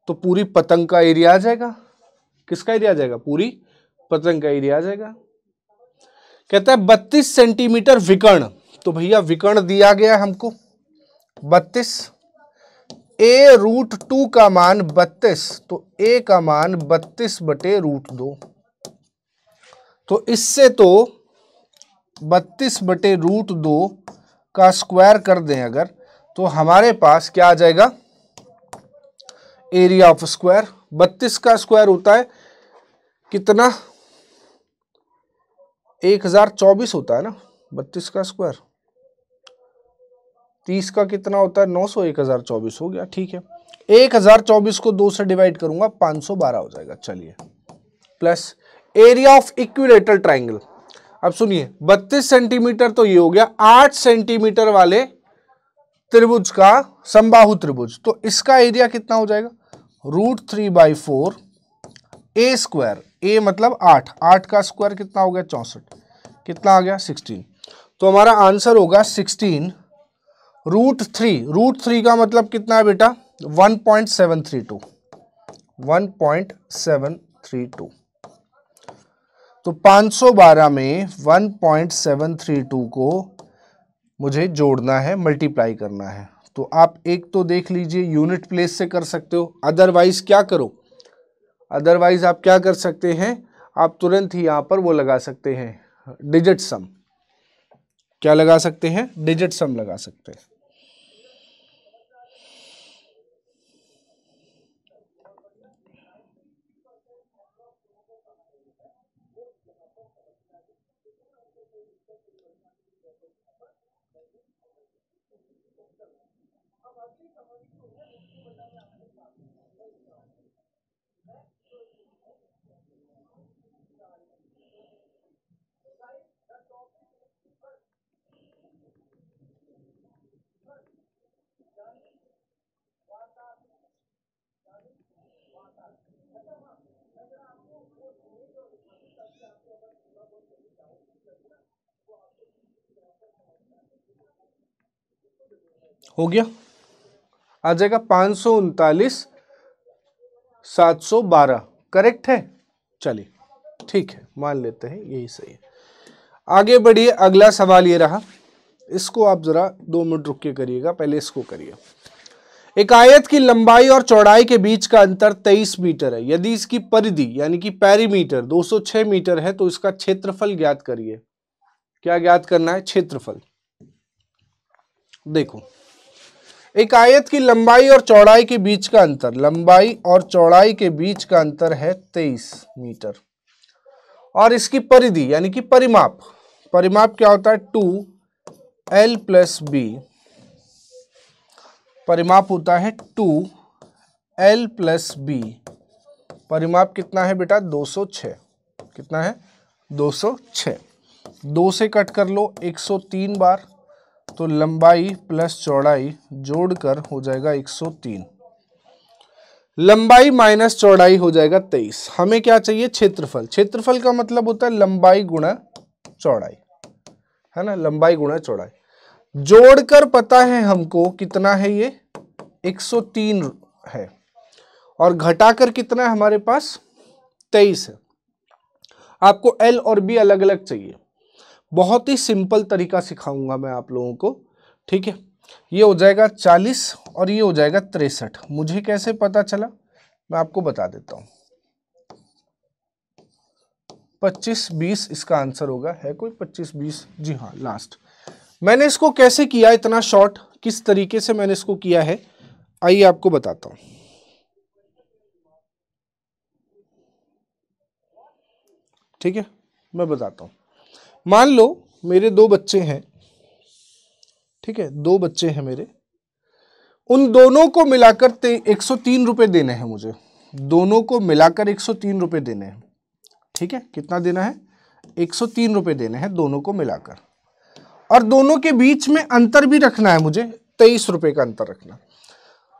तो पूरी पतंग का एरिया आ जाएगा, किसका एरिया आ जाएगा, पूरी पतंग का एरिया आ जाएगा। कहता है 32 सेंटीमीटर विकर्ण, तो भैया विकर्ण दिया गया हमको 32, a√2 का मान 32, तो a का मान 32/√2, तो इससे तो 32/√2 का स्क्वायर कर दें अगर, तो हमारे पास क्या आ जाएगा, एरिया ऑफ स्क्वायर, 32 का स्क्वायर होता है कितना, 1024 होता है ना, 32 का स्क्वायर 30 का कितना होता है 900, 1024 हो गया। ठीक है, 1024 को 2 से डिवाइड करूंगा 512 हो जाएगा। चलिए, plus area of equilateral triangle. अब सुनिए, 32 सेंटीमीटर तो ये हो गया, 8 सेंटीमीटर वाले त्रिभुज का, समबाहु त्रिभुज, तो इसका एरिया कितना हो जाएगा, √3/4 ए स्क्वायर, ए मतलब 8, 8 का स्क्वायर कितना हो गया 64, कितना आ गया 16, तो हमारा आंसर होगा 16 √3। √3 का मतलब कितना है बेटा 1.732, 1.732, तो 512 में 1.732 को मुझे जोड़ना है, मल्टीप्लाई करना है। तो आप एक तो देख लीजिए यूनिट प्लेस से कर सकते हो, अदरवाइज क्या करो, अदरवाइज आप क्या कर सकते हैं, आप तुरंत ही यहाँ पर वो लगा सकते हैं डिजिट सम, क्या लगा सकते हैं, डिजिट सम लगा सकते हैं। हो गया, आ जाएगा 539 712, करेक्ट है। चलिए ठीक है, मान लेते हैं यही सही है। आगे बढ़िए, अगला सवाल ये रहा, इसको आप जरा 2 मिनट रुक के करिएगा, पहले इसको करिए। एक आयत की लंबाई और चौड़ाई के बीच का अंतर 23 मीटर है, यदि इसकी परिधि यानी कि पेरीमीटर 206 मीटर है तो इसका क्षेत्रफल ज्ञात करिए। क्या ज्ञात करना है, क्षेत्रफल। देखो, एक आयत की लंबाई और चौड़ाई के बीच का अंतर, लंबाई और चौड़ाई के बीच का अंतर है 23 मीटर, और इसकी परिधि यानी कि परिमाप, परिमाप क्या होता है 2l+b, परिमाप होता है 2l+b, परिमाप कितना है बेटा 206, कितना है 206, 2 से कट कर लो 103 बार, तो लंबाई प्लस चौड़ाई जोड़कर हो जाएगा 103, लंबाई माइनस चौड़ाई हो जाएगा 23। हमें क्या चाहिए, क्षेत्रफल। क्षेत्रफल का मतलब होता है लंबाई गुणा चौड़ाई, है ना, लंबाई गुणा चौड़ाई जोड़कर पता है हमको कितना है, ये 103 है, और घटाकर कितना है हमारे पास 23 है। आपको L और B अलग अलग चाहिए, बहुत ही सिंपल तरीका सिखाऊंगा मैं आप लोगों को, ठीक है। ये हो जाएगा 40 और ये हो जाएगा 63। मुझे कैसे पता चला, मैं आपको बता देता हूँ। 25-20 इसका आंसर होगा, है कोई 25-20, जी हाँ लास्ट। मैंने इसको कैसे किया, इतना शॉर्ट किस तरीके से मैंने इसको किया है, आइए आपको बताता हूँ। ठीक है, मैं बताता हूँ। मान लो मेरे 2 बच्चे हैं, ठीक है, 2 बच्चे हैं मेरे, उन दोनों को मिलाकर 103 रुपये देने हैं मुझे, दोनों को मिलाकर 103 रुपये देने हैं। ठीक है, कितना देना है, 103 रुपये देने हैं दोनों को मिलाकर, और दोनों के बीच में अंतर भी रखना है मुझे, 23 रुपये का अंतर रखना।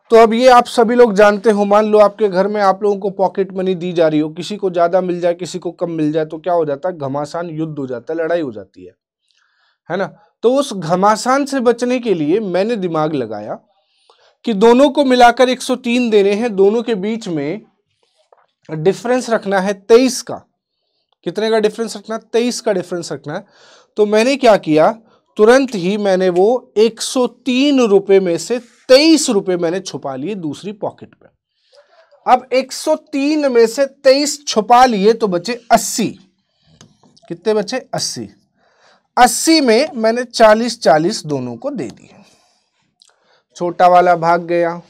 तो अब ये आप सभी लोग जानते हो, मान लो आपके घर में आप लोगों को पॉकेट मनी दी जा रही हो, किसी को ज़्यादा मिल जाए किसी को कम मिल जाए, तो क्या हो जाता है, घमासान युद्ध हो जाता है, लड़ाई हो जाती है ना। तो उस घमासान से बचने के लिए मैंने दिमाग लगाया कि दोनों को मिलाकर 103 देने हैं, दोनों के बीच में डिफरेंस रखना है 23 का। कितने का डिफरेंस रखना है, 23 का डिफरेंस रखना है। तो मैंने क्या किया, तुरंत ही मैंने वो 103 रुपये में से 23 रुपये मैंने छुपा लिए दूसरी पॉकेट में। अब 103 में से 23 छुपा लिए तो बचे 80। कितने बचे, 80। 80 में मैंने 40-40 दोनों को दे दिए। छोटा वाला भाग गया,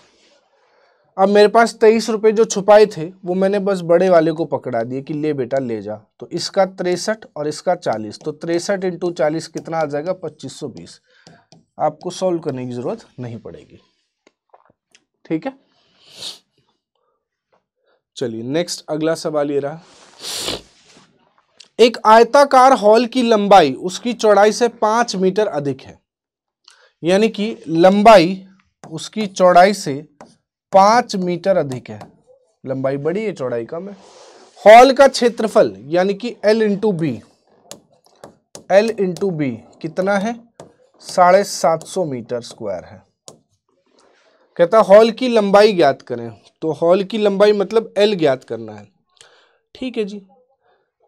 अब मेरे पास 23 रुपये जो छुपाए थे वो मैंने बस बड़े वाले को पकड़ा दिए कि ले बेटा ले जा। तो इसका 63 और इसका 40, तो 63 × 40 कितना आ जाएगा 2520। आपको सॉल्व करने की जरूरत नहीं पड़ेगी, ठीक है। चलिए नेक्स्ट, अगला सवाल ये रहा। एक आयताकार हॉल की लंबाई उसकी चौड़ाई से 5 मीटर अधिक है, यानी कि लंबाई उसकी चौड़ाई से 5 मीटर अधिक है, लंबाई बड़ी है चौड़ाई कम है। हॉल का क्षेत्रफल यानी कि L इंटू बी कितना है 750 मीटर स्क्वायर है। कहता हॉल की लंबाई ज्ञात करें, तो हॉल की लंबाई मतलब L ज्ञात करना है, ठीक है जी।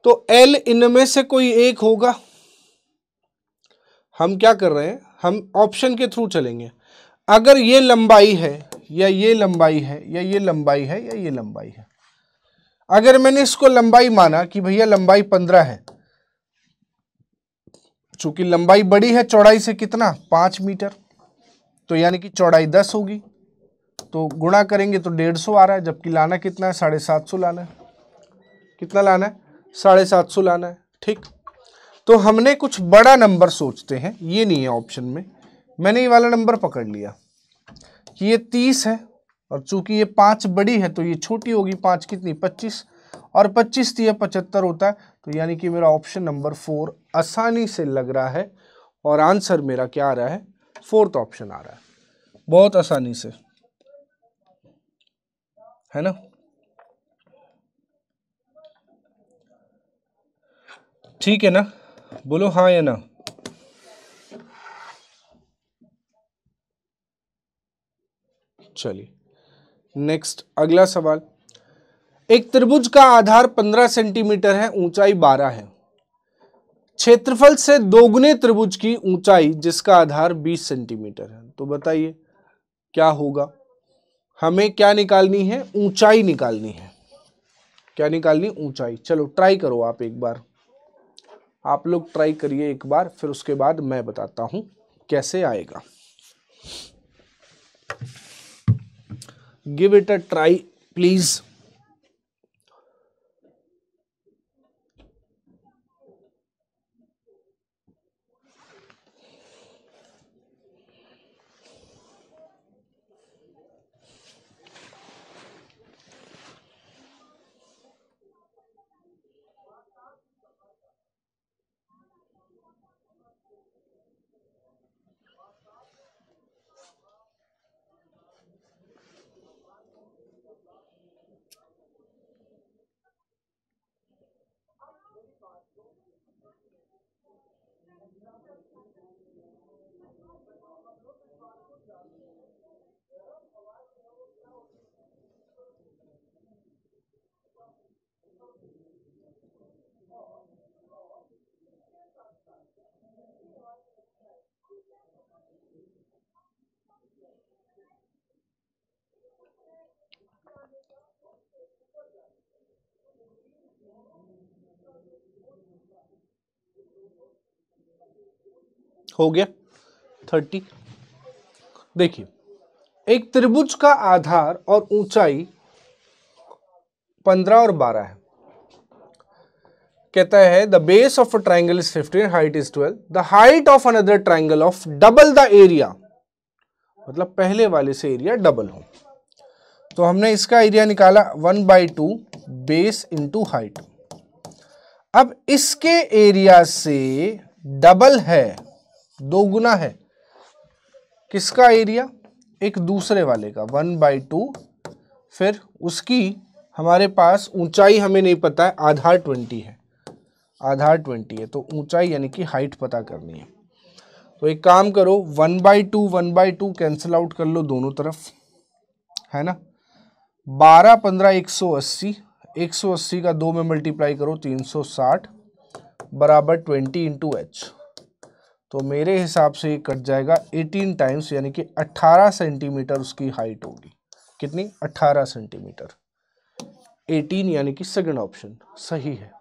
तो L इनमें से कोई एक होगा। हम क्या कर रहे हैं, हम ऑप्शन के थ्रू चलेंगे। अगर ये लंबाई है या ये लंबाई है या ये लंबाई है या ये लंबाई है, अगर मैंने इसको लंबाई माना कि भैया लंबाई 15 है, चूंकि लंबाई बड़ी है चौड़ाई से कितना 5 मीटर, तो यानी कि चौड़ाई 10 होगी, तो गुणा करेंगे तो 150 आ रहा है, जबकि लाना कितना है 750 लाना है, कितना लाना है 750 लाना है, ठीक। तो हमने कुछ बड़ा नंबर सोचते हैं, ये नहीं है ऑप्शन में, मैंने ये वाला नंबर पकड़ लिया कि ये 30 है और चूंकि ये 5 बड़ी है तो ये छोटी होगी, 5 कितनी 25 और 25 × 3 = 75 होता है, तो यानी कि मेरा ऑप्शन नंबर 4 आसानी से लग रहा है और आंसर मेरा क्या आ रहा है 4th ऑप्शन आ रहा है, बहुत आसानी से, है ना। ठीक है ना, बोलो हाँ या ना। चलिए नेक्स्ट, अगला सवाल। एक त्रिभुज का आधार 15 सेंटीमीटर है, ऊंचाई 12 है, क्षेत्रफल से दोगुने त्रिभुज की ऊंचाई जिसका आधार 20 सेंटीमीटर है। तो बताइए क्या होगा, हमें क्या निकालनी है ऊंचाई निकालनी है, क्या निकालनी ऊंचाई। चलो ट्राई करो आप एक बार, आप लोग ट्राई करिए एक बार, फिर उसके बाद मैं बताता हूं कैसे आएगा। Give it a try please. हो गया 30। देखिए, एक त्रिभुज का आधार और ऊंचाई 15 और 12 है। कहता है the base of a triangle is 15, height is 12, the height of another triangle of double the area, मतलब पहले वाले से एरिया डबल हो। तो हमने इसका एरिया निकाला 1/2 बेस इंटू हाइट। अब इसके एरिया से डबल है, दो गुना है किसका एरिया, एक दूसरे वाले का 1/2, फिर उसकी हमारे पास ऊंचाई हमें नहीं पता है, आधार 20 है, आधार 20 है, तो ऊंचाई यानी कि हाइट पता करनी है। तो एक काम करो 1/2 कैंसिल आउट कर लो दोनों तरफ, है ना। 12 15 180, 180 का 2 में मल्टीप्लाई करो 360 बराबर 20 × h। तो मेरे हिसाब से ये कट जाएगा 18 टाइम्स, यानी कि 18 सेंटीमीटर उसकी हाइट होगी, कितनी 18 सेंटीमीटर, 18 यानी कि सेकंड ऑप्शन सही है।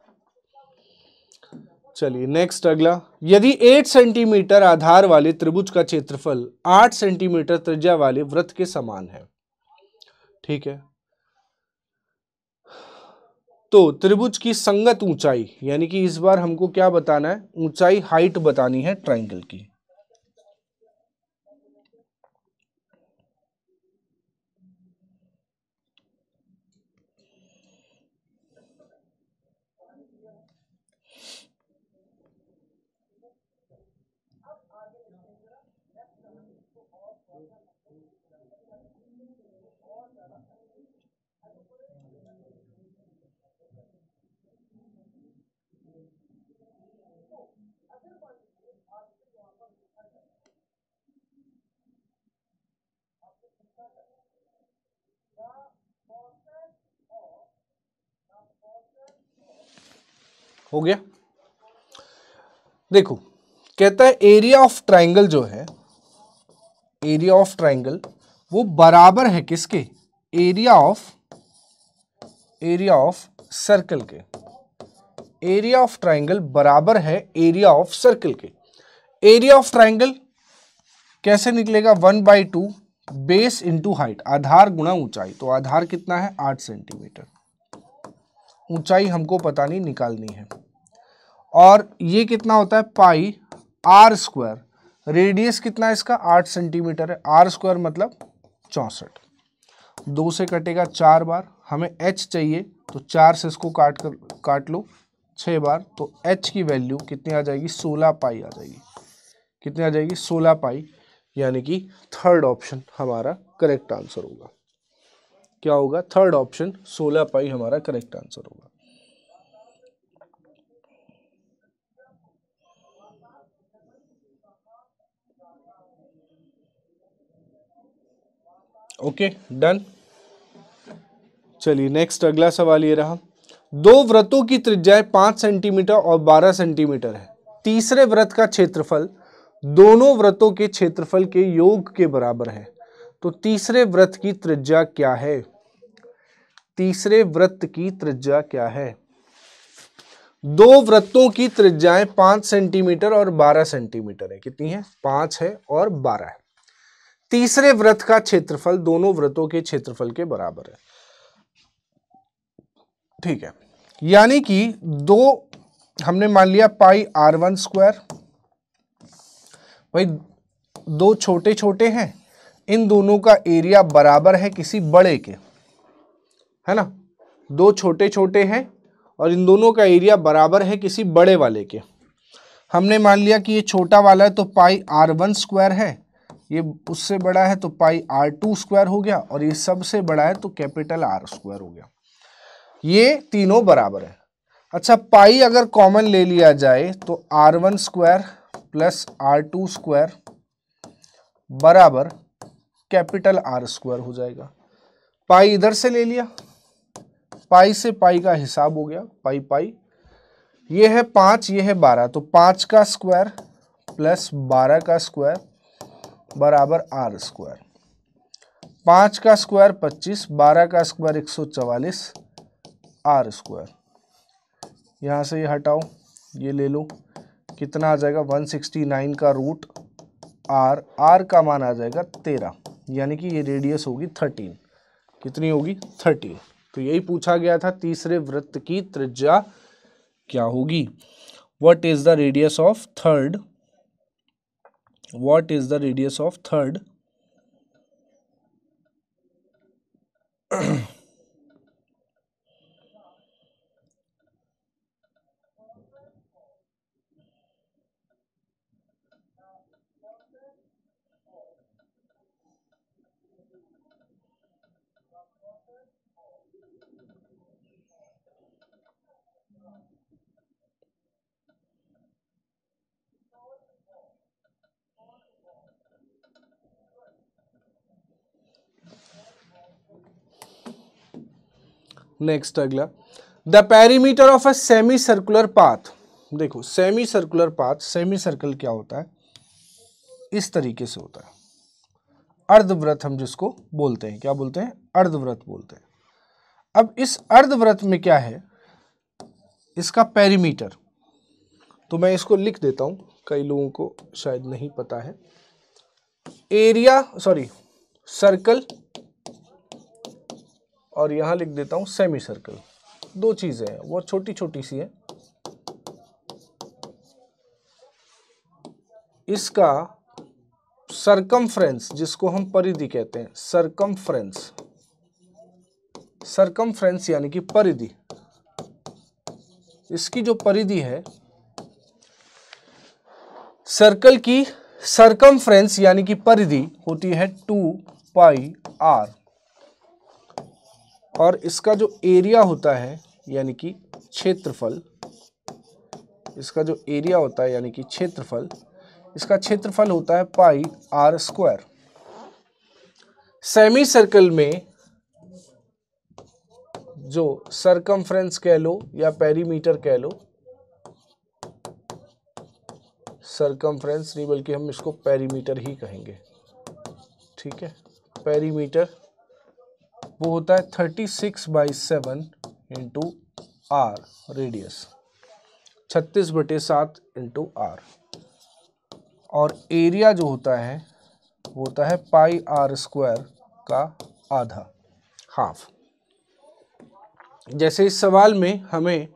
चलिए नेक्स्ट, अगला। यदि 8 सेंटीमीटर आधार वाले त्रिभुज का क्षेत्रफल 8 सेंटीमीटर त्रिज्या वाले वृत्त के समान है, ठीक है। तो त्रिभुज की संगत ऊंचाई, यानी कि इस बार हमको क्या बताना है, ऊंचाई हाइट बतानी है ट्रायंगल की। हो गया। देखो कहता है एरिया ऑफ ट्रायंगल जो है, एरिया ऑफ ट्रायंगल वो बराबर है किसके, एरिया ऑफ सर्कल के। एरिया ऑफ ट्रायंगल बराबर है एरिया ऑफ सर्कल के। एरिया ऑफ ट्रायंगल कैसे निकलेगा, 1/2 बेस इंटू हाइट, आधार गुणा ऊंचाई। तो आधार कितना है, 8 सेंटीमीटर। ऊंचाई हमको पता नहीं, निकालनी है। और ये कितना होता है, πr²। रेडियस कितना है इसका, 8 सेंटीमीटर है। r² मतलब 64। 2 से कटेगा 4 बार, हमें h चाहिए तो 4 से इसको काट लो 6 बार, तो h की वैल्यू कितनी आ जाएगी, 16π आ जाएगी। कितनी आ जाएगी, 16π, यानी कि थर्ड ऑप्शन हमारा करेक्ट आंसर होगा। क्या होगा, थर्ड ऑप्शन 16π हमारा करेक्ट आंसर होगा। Okay done. चलिए नेक्स्ट, अगला सवाल ये रहा। दो व्रतों की त्रिज्याएं 5 सेंटीमीटर और 12 सेंटीमीटर है। तीसरे व्रत का क्षेत्रफल दोनों व्रतों के क्षेत्रफल के योग के बराबर है। तो तीसरे व्रत की त्रिज्या क्या है, तीसरे व्रत की त्रिज्या क्या है। दो व्रतों की त्रिज्याएं 5 सेंटीमीटर और 12 सेंटीमीटर है। कितनी है, 5 है और 12 है। तीसरे व्रत का क्षेत्रफल दोनों व्रतों के क्षेत्रफल के बराबर है। ठीक है, यानी कि दो हमने मान लिया πr²। भाई दो छोटे छोटे हैं, इन दोनों का एरिया बराबर है किसी बड़े के, है ना। दो छोटे छोटे हैं और इन दोनों का एरिया बराबर है किसी बड़े वाले के। हमने मान लिया कि ये छोटा वाला है तो πr² है, ये उससे बड़ा है तो πr² हो गया, और ये सबसे बड़ा है तो R² हो गया। ये तीनों बराबर है। अच्छा पाई अगर कॉमन ले लिया जाए तो R² + R² बराबर R² हो जाएगा। पाई इधर से ले लिया, पाई से पाई का हिसाब हो गया, पाई ये है 5, ये है 12, तो 5² + 12² बराबर R²। 5² 25, 12² 144 R²। यहाँ से ये हटाओ, ये ले लो, कितना आ जाएगा 169 का रूट R, R का मान आ जाएगा 13, यानी कि ये रेडियस होगी 13। कितनी होगी, 13। तो यही पूछा गया था, तीसरे वृत्त की त्रिज्या क्या होगी। What is the radius of third next अगला, the perimeter of a semi circular path. देखो semi circular path, semi circle क्या होता है, इस तरीके से होता है, अर्धवृत्त हम जिसको बोलते हैं, क्या बोलते हैं, अर्धवृत्त बोलते हैं। अब इस अर्धवृत्त में क्या है, इसका पेरीमीटर, तो मैं इसको लिख देता हूं, कई लोगों को शायद नहीं पता है। सर्कल और यहाँ लिख देता हूँ सेमी सर्कल। दो चीज़ें हैं, वो छोटी छोटी सी है। इसका सरकमफ्रेंस, जिसको हम परिधि कहते हैं, सरकमफ्रेंस, सरकमफ्रेंस यानी कि परिधि, इसकी जो परिधि है सर्कल की, सरकमफ्रेंस यानी कि परिधि होती है 2 पाई r, और इसका जो एरिया होता है यानी कि क्षेत्रफल, इसका जो एरिया होता है यानी कि क्षेत्रफल, इसका क्षेत्रफल होता है pi are square. Semi circle में जो सरकमफ्रेंस कह लो या पेरीमीटर कह लो, सरकमफ्रेंस नहीं बल्कि हम इसको पेरीमीटर ही कहेंगे, ठीक है। पेरीमीटर वो होता है 36/7 × r रेडियस, 36/7 × r, और एरिया जो होता है वो होता है πr² का आधा, हाफ। जैसे इस सवाल में हमें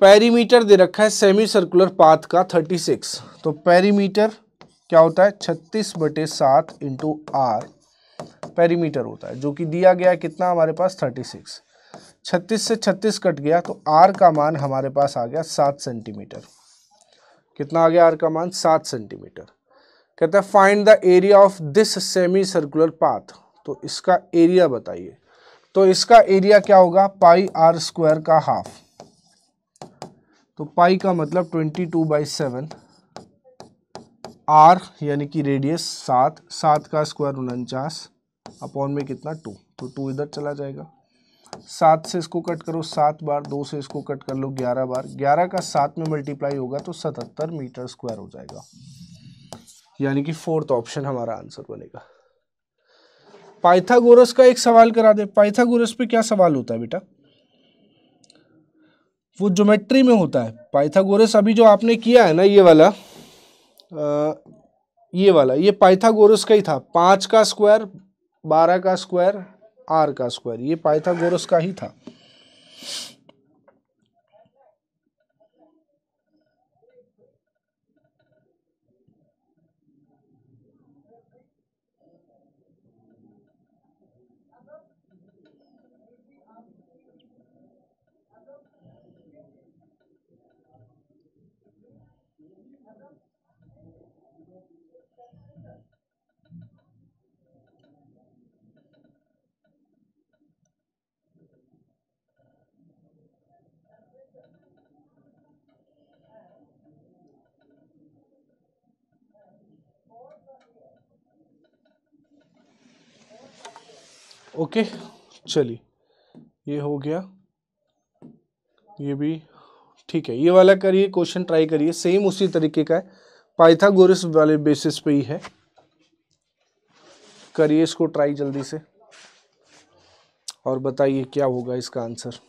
पेरीमीटर दे रखा है सेमी सर्कुलर पाथ का 36, तो पेरीमीटर क्या होता है 36/7 × r पेरीमीटर होता है, जो कि दिया गया है कितना हमारे पास 36। 36 से 36 कट गया तो r का मान हमारे पास आ गया 7 सेंटीमीटर। कितना आ गया r का मान? 7 सेंटीमीटर। कहता है find the area of this semi circular path, तो इसका एरिया बताइए। तो इसका एरिया क्या होगा? πr² का हाफ, तो पाई का मतलब 22/7, आर यानी कि रेडियस 7, 7 का स्क्वायर 49, अपॉन में कितना 2, तो 2 इधर चला जाएगा। 7 से इसको कट करो 7 बार, 2 से इसको कट कर लो 11 बार, 11 का 7 में मल्टीप्लाई होगा तो 77 मीटर स्क्वायर हो जाएगा, यानी कि 4th ऑप्शन हमारा आंसर बनेगा। पाइथागोरस का एक सवाल करा दे। पाइथागोरस पे क्या सवाल होता है बेटा? वो ज्योमेट्री में होता है पाइथागोरस। अभी जो आपने किया है ना ये वाला, ये पाइथागोरस का ही था, 5 का स्क्वायर, 12 का स्क्वायर, आर का स्क्वायर, ये पाइथागोरस का ही था। ओके चलिए, ये हो गया, ये भी ठीक है। ये वाला करिए, क्वेश्चन ट्राई करिए, सेम उसी तरीके का है, पाइथागोरस वाले बेसिस पे ही है। करिए इसको ट्राई जल्दी से और बताइए क्या होगा इसका आंसर।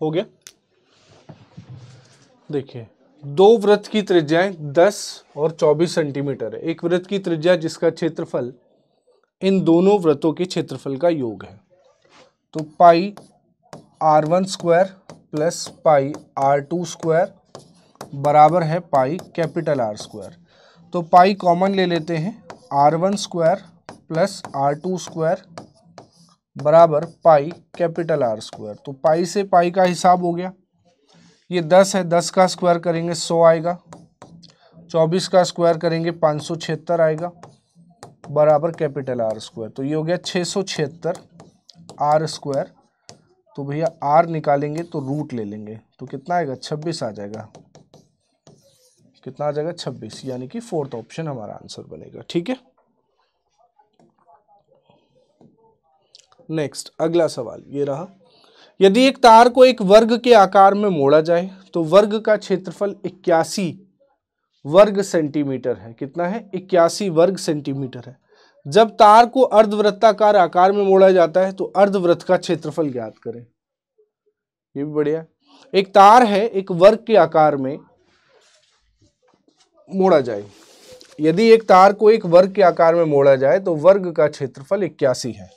हो गया। देखिए, दो वृत्त की त्रिज्याएं 10 और 24 सेंटीमीटर है। एक वृत्त की त्रिज्या जिसका क्षेत्रफल इन दोनों वृत्तों के क्षेत्रफल का योग है, तो पाई r² प्लस पाई r² बराबर है पाई R²। तो पाई कॉमन ले लेते हैं, r² प्लस r² बराबर पाई कैपिटल आर स्क्वायर। तो पाई से पाई का हिसाब हो गया, ये 10 है, 10 का स्क्वायर करेंगे 100 आएगा, 24 का स्क्वायर करेंगे 576 आएगा बराबर कैपिटल आर स्क्वायर। तो ये हो गया 676 आर स्क्वायर। तो भैया आर निकालेंगे तो रूट ले लेंगे, तो कितना आएगा 26 आ जाएगा, कितना आ जाएगा 26, यानी कि फोर्थ ऑप्शन हमारा आंसर बनेगा। ठीक है, नेक्स्ट अगला सवाल ये रहा, यदि एक तार को एक वर्ग के आकार में मोड़ा जाए तो वर्ग का क्षेत्रफल 81 वर्ग सेंटीमीटर है। कितना है? 81 वर्ग सेंटीमीटर है। जब तार को अर्धवृत्ताकार आकार में मोड़ा जाता है तो अर्धवृत्त का क्षेत्रफल ज्ञात करें। ये भी बढ़िया, एक तार है एक वर्ग के आकार में मोड़ा जाए, यदि एक तार को एक वर्ग के आकार में मोड़ा जाए तो वर्ग का क्षेत्रफल 81 है।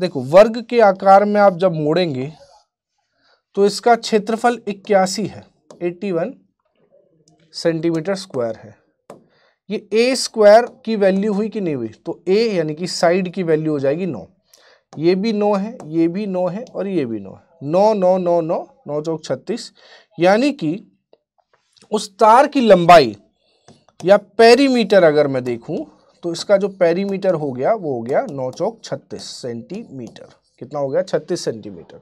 देखो वर्ग के आकार में आप जब मोड़ेंगे तो इसका क्षेत्रफल 81 है, 81 सेंटीमीटर स्क्वायर है। ये ए स्क्वायर की वैल्यू हुई कि नहीं हुई? तो ए यानी कि साइड की वैल्यू हो जाएगी 9, ये भी 9 है, ये भी 9 है और ये भी 9 है, 9 9 9 9 9 चौक 36, यानी कि उस तार की लंबाई या पेरीमीटर अगर मैं देखूं तो इसका जो पेरीमीटर हो गया वो हो गया 9 चौक 36 सेंटीमीटर। कितना हो गया? 36 सेंटीमीटर।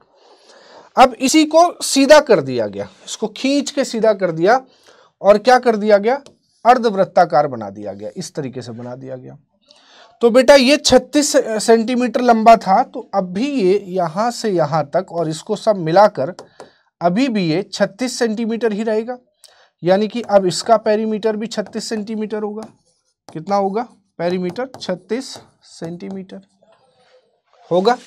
अब इसी को सीधा कर दिया गया, इसको खींच के सीधा कर दिया और क्या कर दिया गया? अर्धवृत्ताकार बना दिया गया, इस तरीके से बना दिया गया। तो बेटा ये 36 सेंटीमीटर लंबा था, तो अब भी ये यहाँ से यहाँ तक और इसको सब मिलाकर अभी भी ये 36 सेंटीमीटर ही रहेगा, यानी कि अब इसका पेरीमीटर भी 36 सेंटीमीटर होगा। कितना होगा? पेरीमीटर 36 सेंटीमीटर होगा।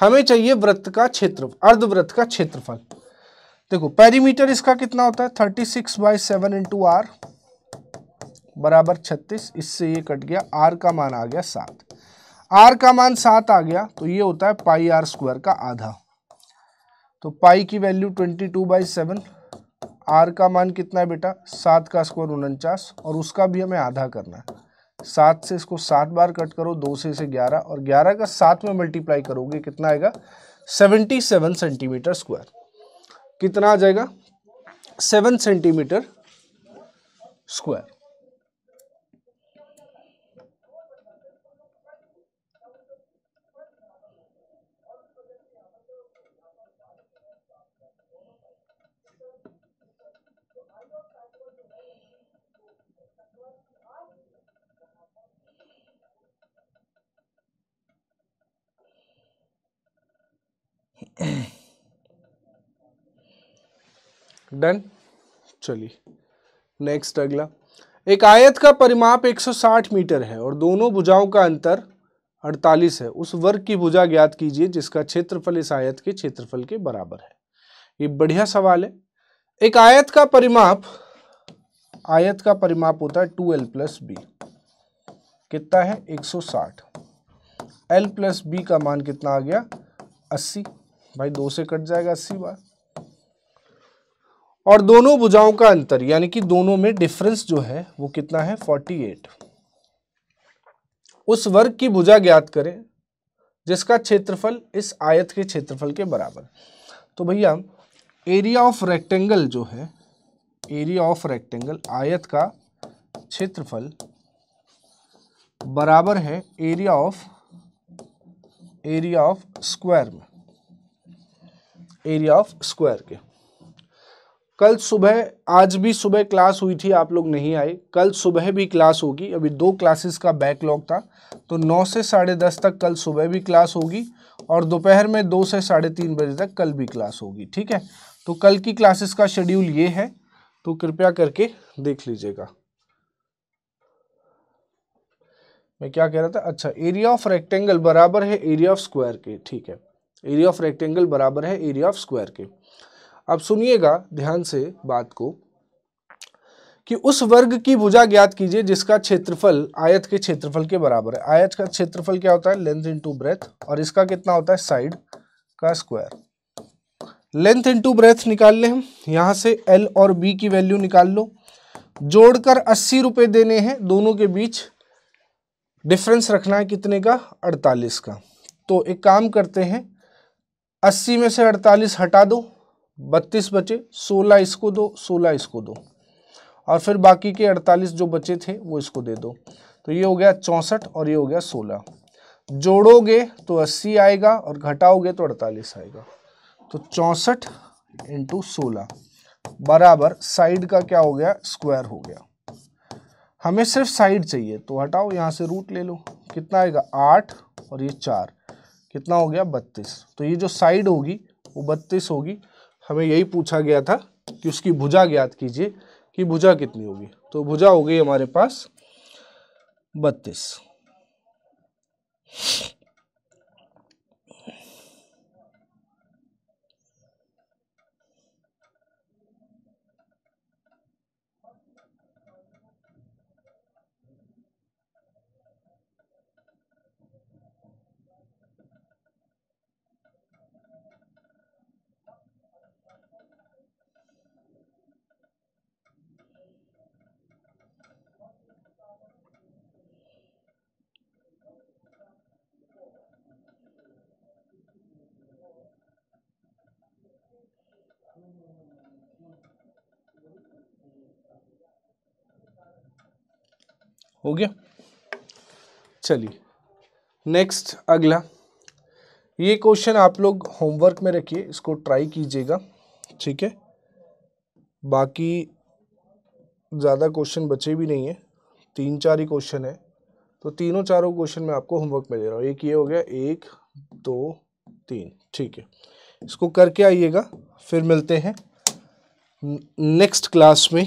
हमें चाहिए वृत्त का क्षेत्रफल, अर्धवृत्त का क्षेत्रफल। देखो पेरीमीटर इसका कितना होता है? 36/7 इंटू आर बराबर 36, इससे ये कट गया, आर का मान आ गया 7, आर का मान 7 आ गया, तो ये होता है पाई आर स्क्वायर का आधा। तो पाई की वैल्यू 22/7, आर का मान कितना है बेटा? 7 का स्क्वायर 49, और उसका भी हमें आधा करना है। 7 से इसको 7 बार कट करो, 2 से इसे 11, और 11 का 7 में मल्टीप्लाई करोगे कितना आएगा? 77 सेंटीमीटर स्क्वायर। कितना आ जाएगा? 7 सेंटीमीटर स्क्वायर। डन। चलिए नेक्स्ट अगला, एक आयत का परिमाप 160 मीटर है और दोनों भुजाओं का अंतर 48 है, उस वर्ग की भुजा ज्ञात कीजिए जिसका क्षेत्रफल इस आयत के क्षेत्रफल के बराबर है। ये बढ़िया सवाल है। एक आयत का परिमाप, आयत का परिमाप होता है 2l+b, कितना है? 160, l+b का मान कितना आ गया? 80, भाई 2 से कट जाएगा 80 बार, और दोनों भुजाओं का अंतर यानी कि दोनों में डिफरेंस जो है वो कितना है? 48। उस वर्ग की भुजा ज्ञात करें जिसका क्षेत्रफल इस आयत के क्षेत्रफल के बराबर। तो भैया एरिया ऑफ रेक्टेंगल जो है, एरिया ऑफ रेक्टेंगल, आयत का क्षेत्रफल बराबर है area of, area of square में, एरिया ऑफ स्क्वायर के। कल सुबह, आज भी सुबह क्लास हुई थी, आप लोग नहीं आए, कल सुबह भी क्लास होगी, अभी 2 क्लासेस का बैकलॉग था, तो 9 से 10:30 तक कल सुबह भी क्लास होगी और दोपहर में 2 से 3:30 बजे तक कल भी क्लास होगी। ठीक है, तो कल की क्लासेस का शेड्यूल ये है, तो कृपया करके देख लीजिएगा। मैं क्या कह रहा था? अच्छा, एरिया ऑफ रेक्टेंगल बराबर है एरिया ऑफ स्क्वायर के। ठीक है, एरिया ऑफ रेक्टेंगल बराबर है एरिया ऑफ स्क्वायर के। अब सुनिएगा ध्यान से बात को, कि उस वर्ग की भुजा ज्ञात कीजिए जिसका क्षेत्रफल आयत के क्षेत्रफल के बराबर है। आयत का क्षेत्रफल क्या होता है? लेंथ इनटू ब्रेथ, और इसका कितना होता है? साइड का स्क्वायर। लेंथ इनटू ब्रेथ निकाल लें हम, यहाँ से एल और बी की वैल्यू निकाल लो, जोड़कर 80 रुपये देने हैं, दोनों के बीच डिफरेंस रखना है कितने का? 48 का। तो एक काम करते हैं 80 में से 48 हटा दो, 32 बचे, 16 इसको दो, 16 इसको दो और फिर बाकी के 48 जो बचे थे वो इसको दे दो। तो ये हो गया 64 और ये हो गया 16। जोड़ोगे तो 80 आएगा और घटाओगे तो 48 आएगा। तो 64 इंटू 16 बराबर साइड का क्या हो गया, स्क्वायर हो गया। हमें सिर्फ साइड चाहिए तो हटाओ यहाँ से रूट ले लो, कितना आएगा 8 और ये 4, कितना हो गया 32। तो ये जो साइड होगी वो 32 होगी। हमें यही पूछा गया था कि उसकी भुजा ज्ञात कीजिए कि भुजा कितनी होगी। तो भुजा हो गई हमारे पास 32। हो गया। चलिए नेक्स्ट अगला, ये क्वेश्चन आप लोग होमवर्क में रखिए, इसको ट्राई कीजिएगा, ठीक है। बाकी ज़्यादा क्वेश्चन बचे भी नहीं है, 3-4 ही क्वेश्चन है। तो तीनों चारों क्वेश्चन मैं आपको होमवर्क में दे रहा हूँ। एक ये हो गया, 1, 2, 3, ठीक है। इसको करके आइएगा, फिर मिलते हैं नेक्स्ट क्लास में।